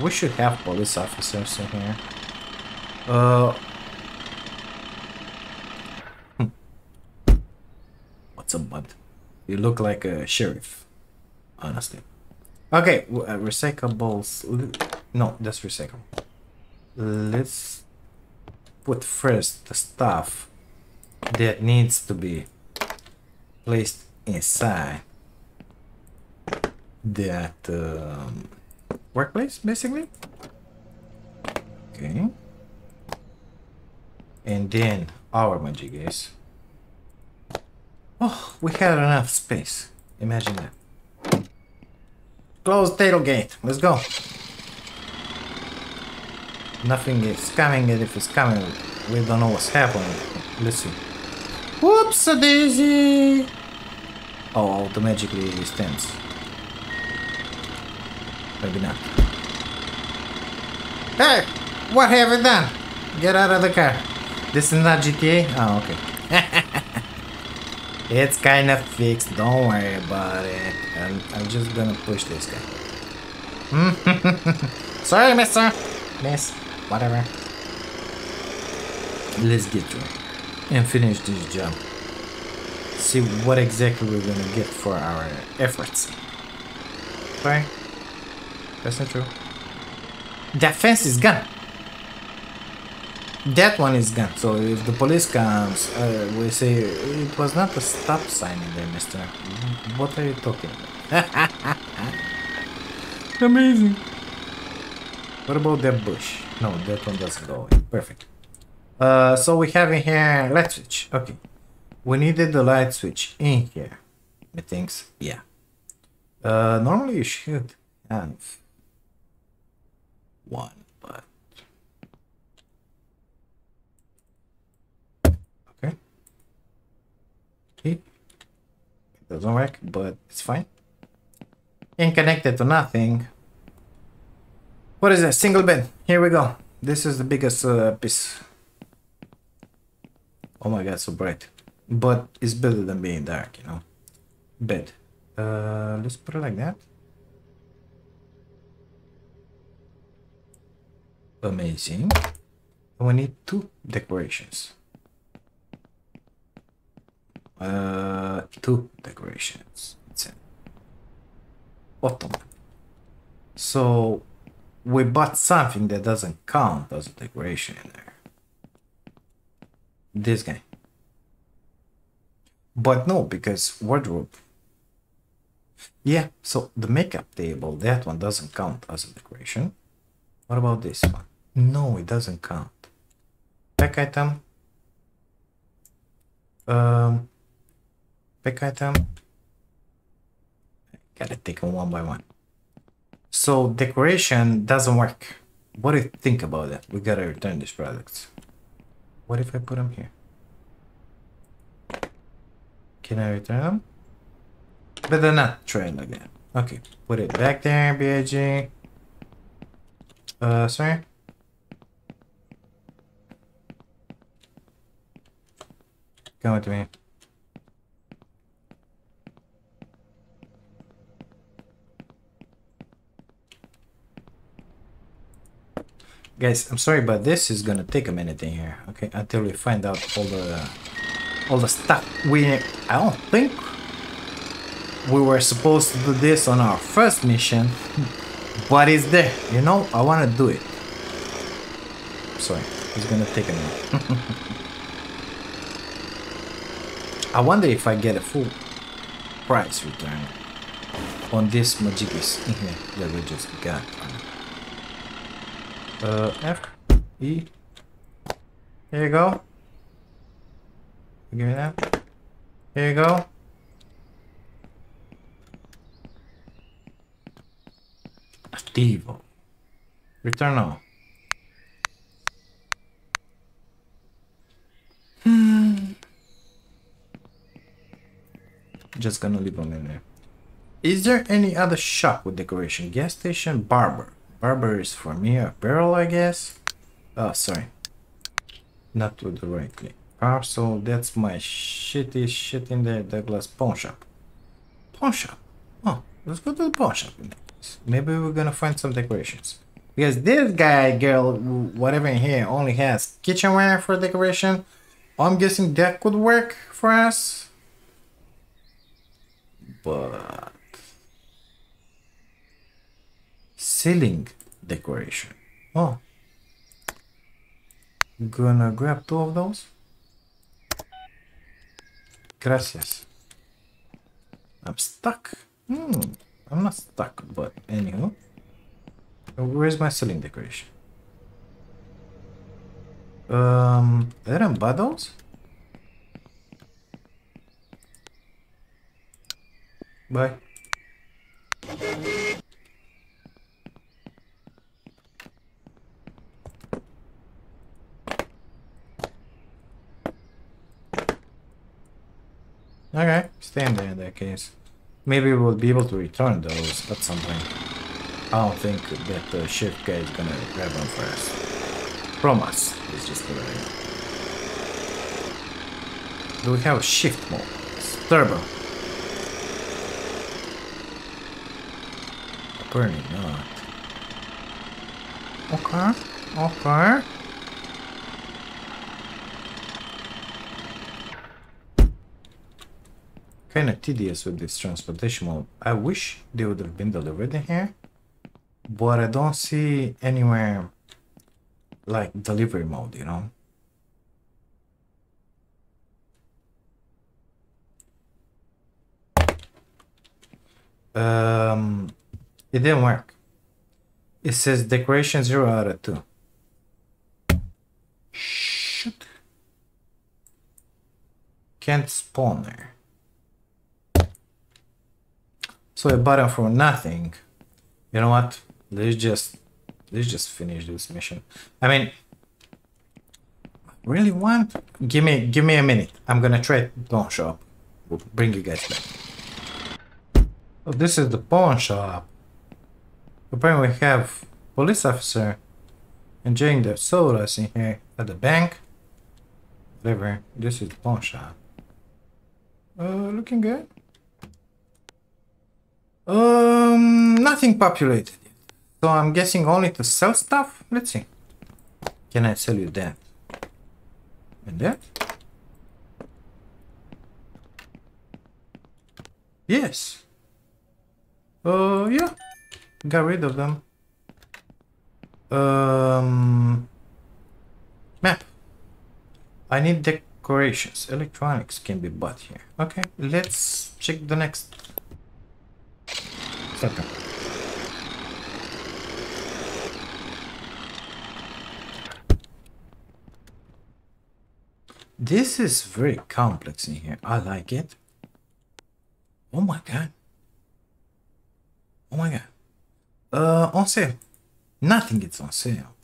We should have police officers in here. What's up, bud? You look like a sheriff. Honestly. Okay, recyclables. No, that's recyclable. Let's put first the stuff that needs to be placed inside that workplace, basically. Okay. And then our magic is... Oh, we had enough space. Imagine that. Close tailgate. Let's go. Nothing is coming, and if it's coming, we don't know what's happening. Let's see. Whoops-a-daisy! Oh, automatically it stands. Maybe not. Hey! What have you done? Get out of the car. This is not GTA? Oh, okay. It's kind of fixed, don't worry about it. I'm just gonna push this guy. Sorry, mister. Miss. Whatever. Let's get to it. And finish this job. See what exactly we're gonna get for our efforts. Sorry. That's not true. That fence is gone. That one is gone, so if the police comes, we say, it was not a stop sign in there, mister. What are you talking about? Amazing. What about that bush? No, that one doesn't go away. Perfect. So we have in here light switch. Okay. We needed the light switch in here. Methinks, yeah. Normally you should have one, but okay. It doesn't work, but it's fine. Can't connect it to nothing. What is that? Single bed. Here we go. This is the biggest piece. Oh my god, so bright. But it's better than being dark, you know. Bed. Let's put it like that. Amazing. We need two decorations. Two decorations. It's it. Bottom. So we bought something that doesn't count as a decoration in there. This guy. But no, because wardrobe. Yeah, so the makeup table, that one doesn't count as a decoration. What about this one? No, it doesn't count. Pack item. Pack item. Gotta take them one by one. So decoration doesn't work. What do you think about that? We gotta return these products. What if I put them here? Can I return them? Better not try it like that. Okay, put it back there, B.I.G. Sorry. Come with me. Guys, I'm sorry, but this is gonna take a minute in here, okay? Until we find out all the stuff we... I don't think we were supposed to do this on our first mission, but it's there, you know? I wanna do it. Sorry, it's gonna take a minute. I wonder if I get a full price return on this Majigis in here that we just got. F, E, here you go, give me that, here you go, activo, return all. Just gonna leave them in there. Is there any other shop with decoration? Gas station, barber. Barber is for me, apparel, I guess. Oh, sorry. Not with the right click. Parcel, that's my shitty shit in there. Douglas pawn shop. Pawn shop. Oh, let's go to the pawn shop in that case. Maybe we're gonna find some decorations. Because this guy, girl, whatever in here, only has kitchenware for decoration. I'm guessing that could work for us. But... ceiling decoration. Oh, gonna grab two of those. Gracias. I'm stuck. I'm not stuck, but anyhow. Where's my ceiling decoration? I didn't buy those. Bye. Okay, stay in there in that case. Maybe we'll be able to return those at some point. I don't think that the ship guy is gonna grab them for us. From us, it's just the way. Do we have a shift mode? It's turbo. Apparently not. Okay, okay. Kind of tedious with this transportation mode. I wish they would have been delivered in here, but I don't see anywhere like delivery mode, you know. It didn't work. It says decoration 0 out of 2. Shit. Can't spawn there. So a battle for nothing. You know what? Let's just finish this mission. I mean, really want? Give me a minute. I'm gonna try pawn shop. We'll bring you guys back. Oh, this is the pawn shop. Apparently we have police officer enjoying their sodas in here at the bank. Whatever. This is the pawn shop. Looking good. Nothing populated yet. So I'm guessing only to sell stuff. Let's see. Can I sell you that? And that? Yes. Yeah. Got rid of them. Map. I need decorations. Electronics can be bought here. Okay, let's check the next. Second. This is very complex in here. I like it. Oh my god. Oh my god. On sale. Nothing is on sale.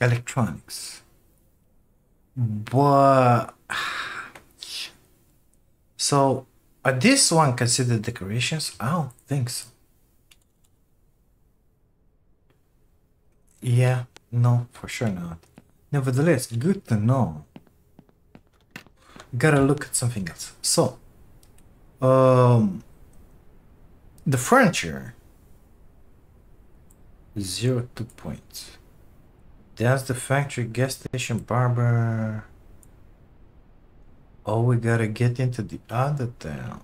Electronics. But so are this one considered decorations? I don't think so. Yeah, no, for sure not. Nevertheless, good to know. Gotta look at something else. So, the furniture. 0 2 points. That's the factory, gas station, barber. Oh, we gotta get into the other town.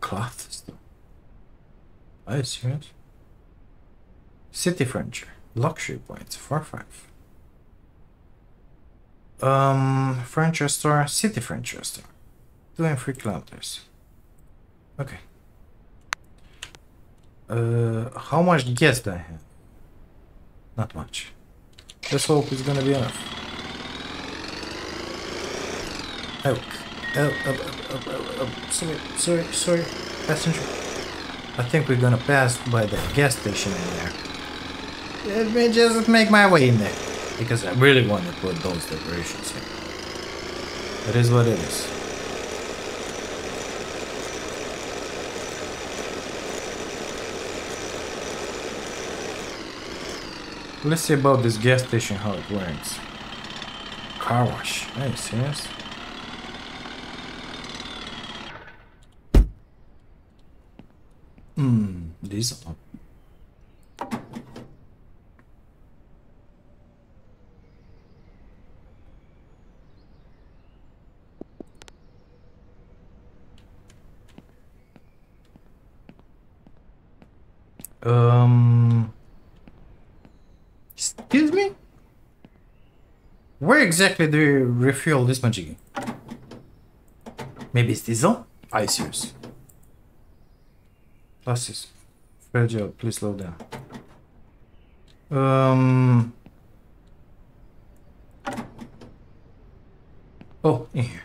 Cloth store. Are you serious? City furniture. Luxury points. 4 5. Furniture store. City furniture store. 2 and 3 kilometers. Okay. How much gas do I have? Not much. Let's hope it's gonna be enough. Elk. Sorry, passenger. I think we're gonna pass by the gas station in there. Let me just make my way in there. Because I really want to put those decorations in. It is what it is. Let's see about this gas station, how it works. Car wash. Are you serious? Diesel. Excuse me? Where exactly do you refuel this majiggy? Maybe it's diesel? Are you serious? Glasses. Fragile, please slow down. Oh, in here.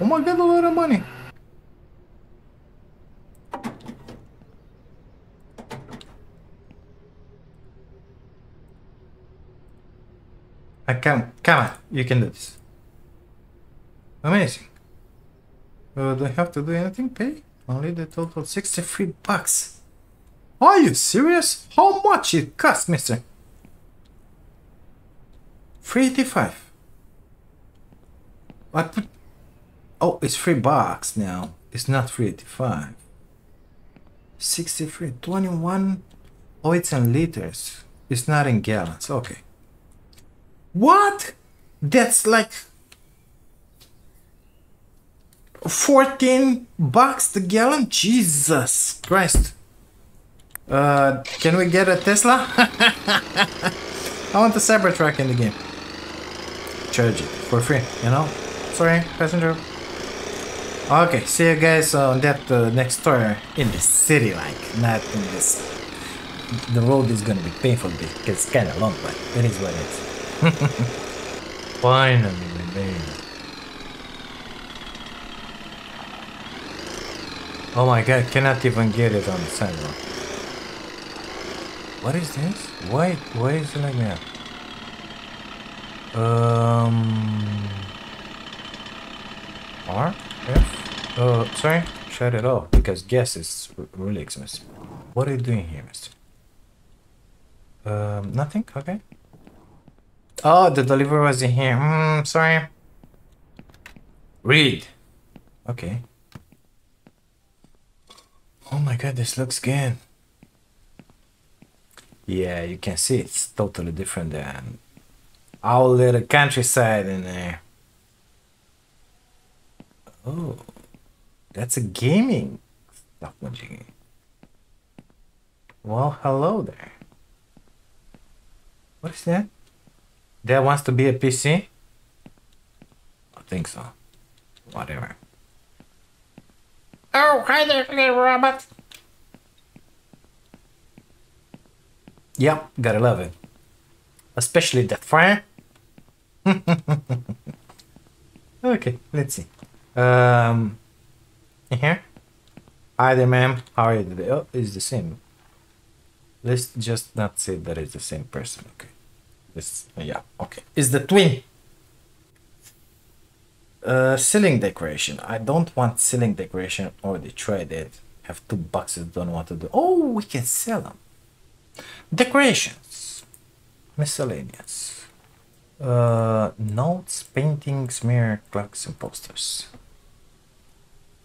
Oh my god, a lot of money! Come on, you can do this. Amazing. Do I have to do anything? Pay? Only the total $63. Are you serious? How much it cost, mister? 385. I put. Oh, it's $3 now. It's not 385. 63, 21. Oh, it's in liters. It's not in gallons. Okay. What? That's like $14 the gallon? Jesus Christ. Can we get a Tesla? I want the Cybertruck in the game. Charge it for free, you know? Sorry, passenger. Okay, see you guys on that next story in the city, like, not in this the road is gonna be painful because it's kind of long, but it is what it is. Finally, we made it. Oh my god, cannot even get it on the sidewalk. What is this? Why is it like that? R? F? Sorry? Shut it off, because gas is really expensive. What are you doing here, mister? Nothing? Okay. Oh, the delivery was in here. Sorry. Read. Okay. Oh my god, this looks good. Yeah, you can see it's totally different than our little countryside in there. Oh, that's a gaming stop watching. Well, hello there. What is that? That wants to be a PC? I think so. Whatever. Oh, hi there, little robot. Yep, gotta love it. Especially that fire. Okay, let's see. In here? Hi there, ma'am. How are you today? Oh, it's the same. Let's just not say that it's the same person, okay? This, yeah, okay. It's the twin. Ceiling decoration. I don't want ceiling decoration. Or they tried it. Have 2 boxes. Don't want to do. Oh, we can sell them. Decorations. Miscellaneous. Notes, paintings, mirror, clocks, and posters.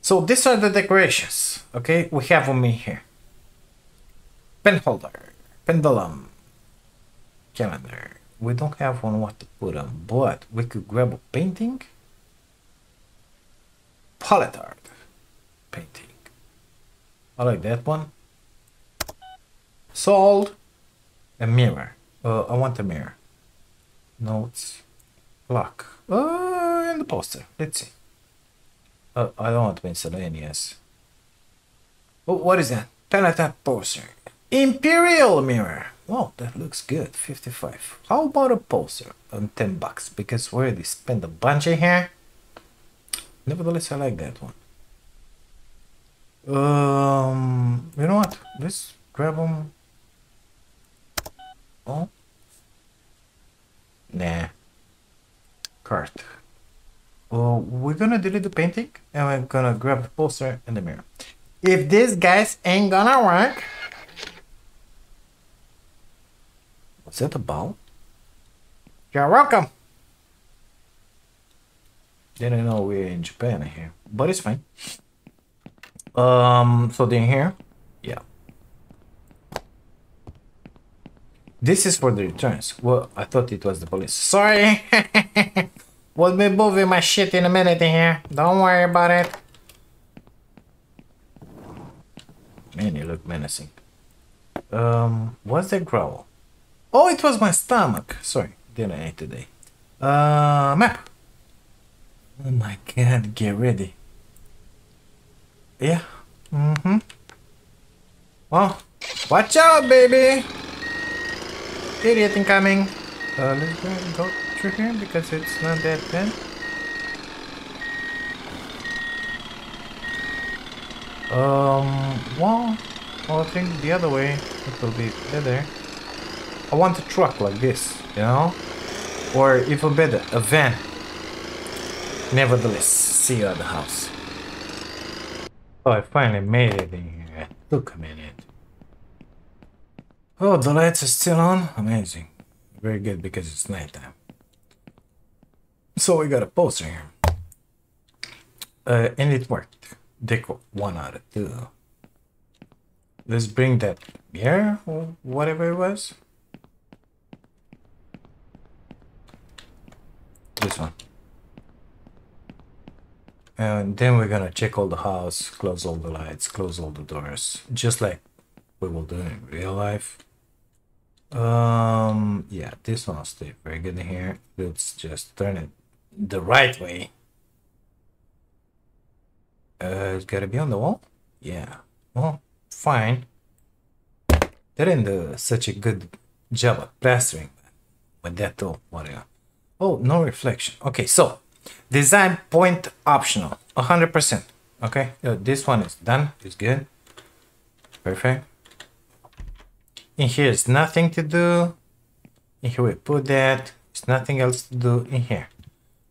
So these are the decorations. Okay, we have on me here. Pen holder, pendulum, calendar. We don't have on what to put on, but we could grab a painting. Palette art painting. I like that one. Sold. A mirror. I want a mirror. Notes. Clock. And the poster. Let's see. I don't want miscellaneous. Oh, what is that? Palette poster. Imperial mirror. Oh, that looks good. 55. How about a poster on 10 bucks? Because we already spent a bunch in here. Nevertheless, I like that one. You know what? Let's grab them. Oh. Nah. Cart. Oh, we're gonna delete the painting and we're gonna grab the poster and the mirror. If these guys ain't gonna work. What's that about? You're welcome. Didn't know we're in Japan here, but it's fine. So then here, yeah. This is for the returns. Well, I thought it was the police. Sorry. We'll be moving my shit in a minute in here. Don't worry about it. Man, you look menacing. What's that growl? Oh, it was my stomach. Sorry, didn't eat today. Map. Oh my god, get ready. Yeah. Mm-hmm. Well, watch out, baby! Idiot incoming. Let's go and go through here because it's not that bad. Well, I think the other way it will be better. I want a truck like this, you know? Or even better, a van. Nevertheless, see you at the house. Oh, I finally made it in here. It took a minute. Oh, the lights are still on? Amazing. Very good, because it's nighttime. So we got a poster here. And it worked. Deco 1 out of 2. Let's bring that mirror or whatever it was. This one. And then we're gonna check all the house, close all the lights, close all the doors, just like we will do in real life. Yeah, this one will stay very good in here. Let's just turn it the right way. It's gotta be on the wall? Yeah. Well, fine. They didn't do such a good job of plastering with that though, whatever. Oh, no reflection. Okay, so design point optional, 100%. Okay, this one is done, it's good, perfect. In here is nothing to do. In here we put that. It's nothing else to do in here.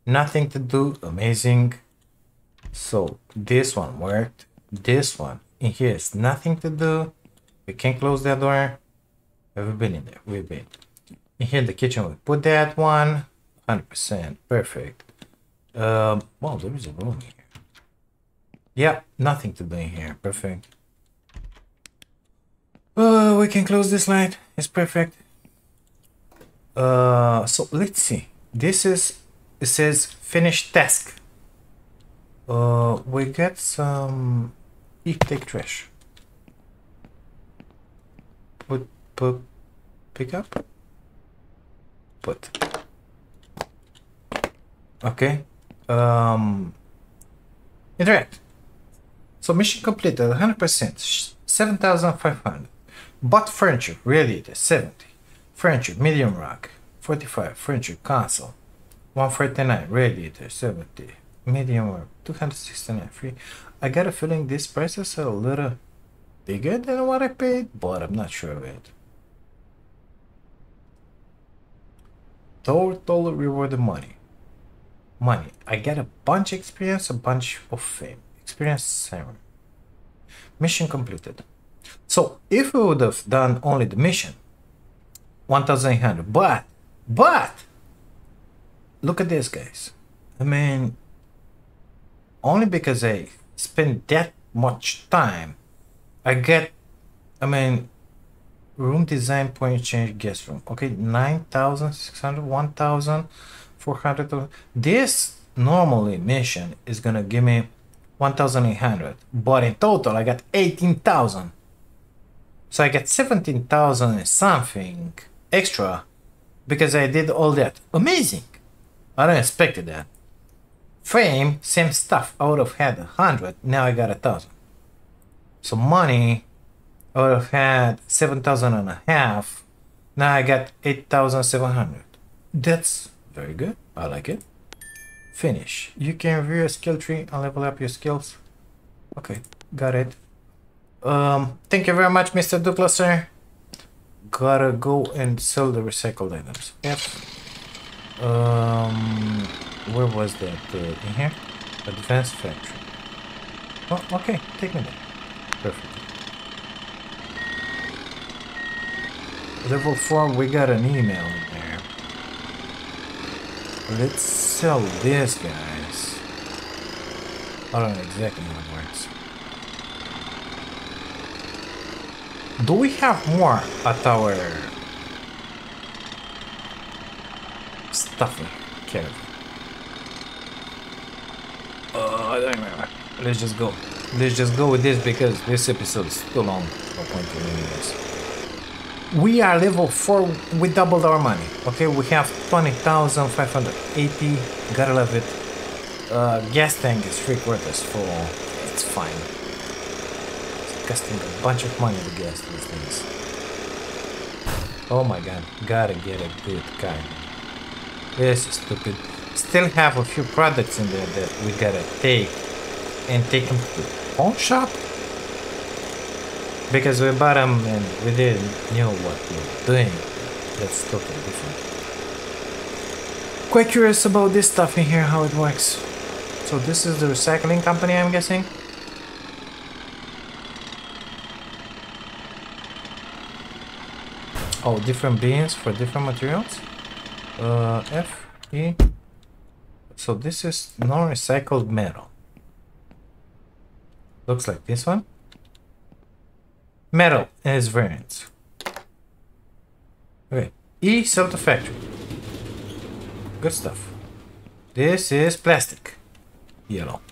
Nothing to do. Amazing. So this one worked. This one in here is nothing to do. We can close that door. We've been in there. We've been in here. In the kitchen we put that one. 100% perfect. Well, there is a room here. Yeah, nothing to do in here. Perfect. We can close this light. It's perfect. So let's see. This is, it says finished task. We get some take trash. Put pick up. Put. Okay. Interact. So mission completed 100%. 7,500. Bought furniture, radiator, 70. Furniture, medium rock, 45. Furniture, console, 149. Radiator, 70. Medium rock, 269. Free. I got a feeling these prices are a little bigger than what I paid, but I'm not sure of it. Total reward of money. Money. I get a bunch of experience, a bunch of fame. Experience, same. Mission completed. So if we would have done only the mission, 1,800, but look at this, guys. I mean, only because I spend that much time, I get, I mean, room design point change guest room. Okay, 9,600, 1,400. This normally mission is gonna give me 1,800, but in total I got 18,000. So I get 17,000 and something extra because I did all that. Amazing! I don't expected that. Fame, same stuff. I would have had 100. Now I got 1,000. So money, I would have had 7,500. Now I got 8,700. That's very good. I like it. Finish. You can view a skill tree and level up your skills. Okay, got it. Thank you very much, Mr. Douglas, sir. Gotta go and sell the recycled items. Yep. Where was that? In here? Advanced factory. Oh, okay. Take me there. Perfect. Level 4, we got an email in there. Let's sell this, guys. I don't know exactly how it works. Do we have more at our stuffing caravan? I don't remember. Let's just go. Let's just go with this because this episode is too long. No point in doing this. We are level 4. We doubled our money. Okay, we have 20,580. Gotta love it. Gas tank is 3/4 full. It's fine. Costing a bunch of money to gas these things. Oh my god, gotta get a good car. This is stupid. Still have a few products in there that we gotta take and take them to the pawn shop because we bought them and we didn't know what we were doing. That's totally different. Quite curious about this stuff in here, how it works. So this is the recycling company, I'm guessing. Oh, different beans for different materials. F, E. So this is non-recycled metal. Looks like this one. Metal and its variants. Okay. E, sell to factory. Good stuff. This is plastic. Yellow.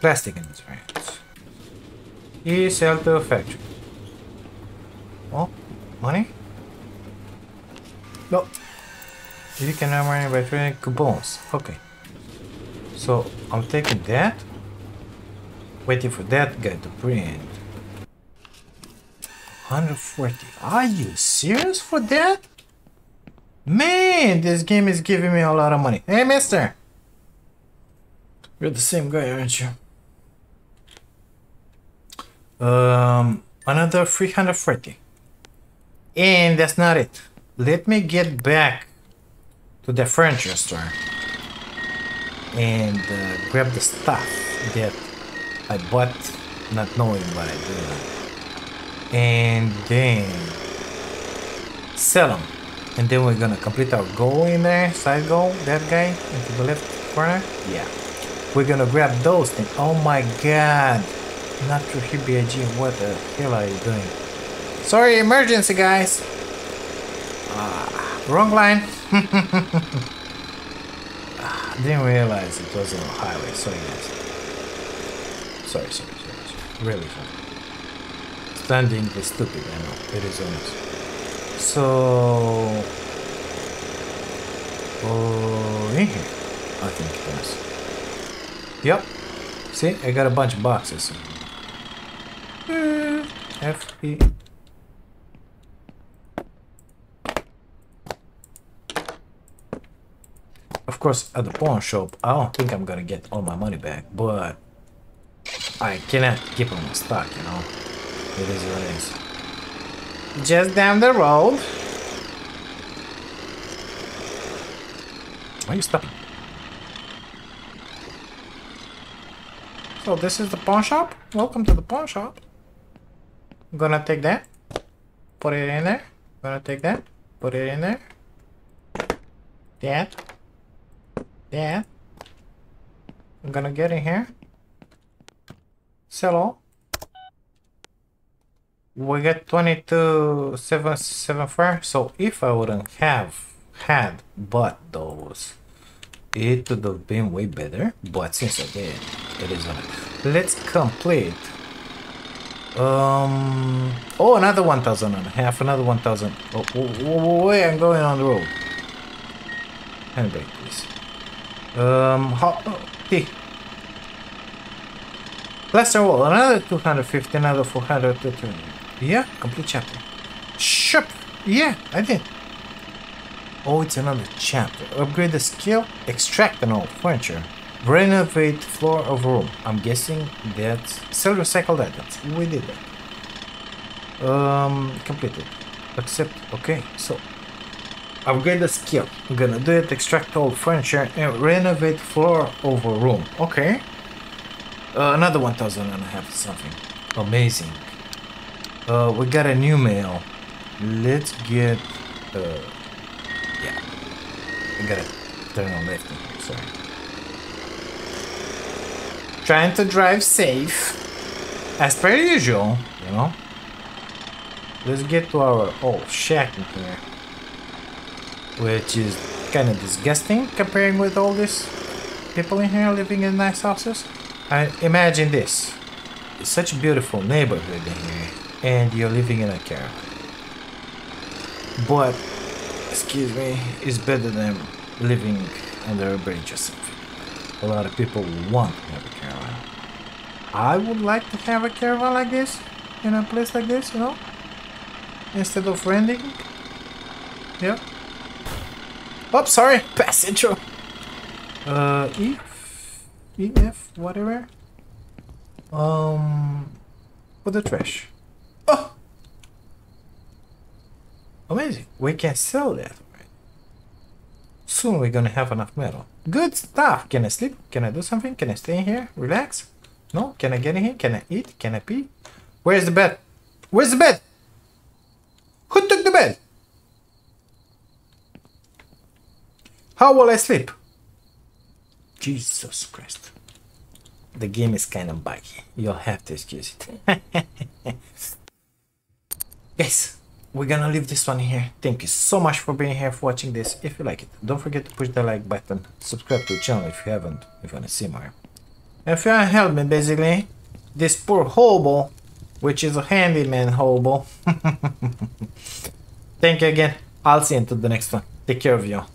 Plastic and its variants. E, sell to factory. Oh, money? No. You can earn money by trading coupons. Okay. So I'm taking that. Waiting for that guy to print. 140. Are you serious for that? Man, this game is giving me a lot of money. Hey, mister. You're the same guy, aren't you? Another 340. And that's not it. Let me get back to the furniture store and grab the stuff that I bought, not knowing what I did, and then sell them. And then we're gonna complete our goal in there, side goal, that guy into the left corner. Yeah, we're gonna grab those things. Oh my god, not through here, B.I.G. What the hell are you doing? Sorry, emergency, guys. Wrong line. Didn't realize it was on the highway. Sorry, guys. Sorry. Really sorry. Standing is stupid. I know it is honest. So, in here, I think it was. Yep. See, I got a bunch of boxes. FP. Of course, at the pawn shop, I don't think I'm gonna get all my money back, but I cannot keep them in stock, you know. It is what it is. Just down the road. Why are you stopping? So this is the pawn shop. Welcome to the pawn shop. I'm gonna take that. Put it in there. I'm gonna take that. Put it in there. That. Yeah, I'm gonna get in here. Sell all. We got 22,774. So if I wouldn't have had bought those, it would have been way better. But since I did, it is on it. Let's complete. Oh, another 1,500. Another 1,000. Oh, wait, I'm going on the road. Handbrake, please. Plaster wall, another 250, another 430. Yeah, complete chapter. Shop! Yeah, I did. Oh, it's another chapter. Upgrade the skill, extract an old furniture, renovate floor of room. I'm guessing that's sell recycled items. We did that. Completed. Accept. Okay, so. Upgrade the skill. I'm gonna do it, extract old furniture and renovate floor over room. Okay. Another 1,500 something. Amazing. We got a new mail. Let's get yeah. I gotta turn on left in here, sorry. Trying to drive safe. As per usual, you know. Let's get to our old shack in here. Which is kind of disgusting comparing with all these people in here living in nice houses. I imagine this. It's such a beautiful neighborhood in here and you're living in a caravan. But, excuse me, it's better than living under a bridge or something. A lot of people want to have a caravan. I would like to have a caravan like this, in a place like this, you know? Instead of renting. Yeah. Oops, sorry, passenger. E, F, whatever. For the trash. Oh! Amazing. We can sell that. Soon we're gonna have enough metal. Good stuff. Can I sleep? Can I do something? Can I stay in here? Relax? No? Can I get in here? Can I eat? Can I pee? Where's the bed? Where's the bed? Who took the bed? How will I sleep? Jesus Christ. The game is kind of buggy. You'll have to excuse it. Guys, we're gonna leave this one here. Thank you so much for being here, for watching this. If you like it, don't forget to push the like button. Subscribe to the channel if you haven't, if you wanna see more. If you wanna help me, basically, this poor hobo, which is a handyman hobo. Thank you again. I'll see you until the next one. Take care of you.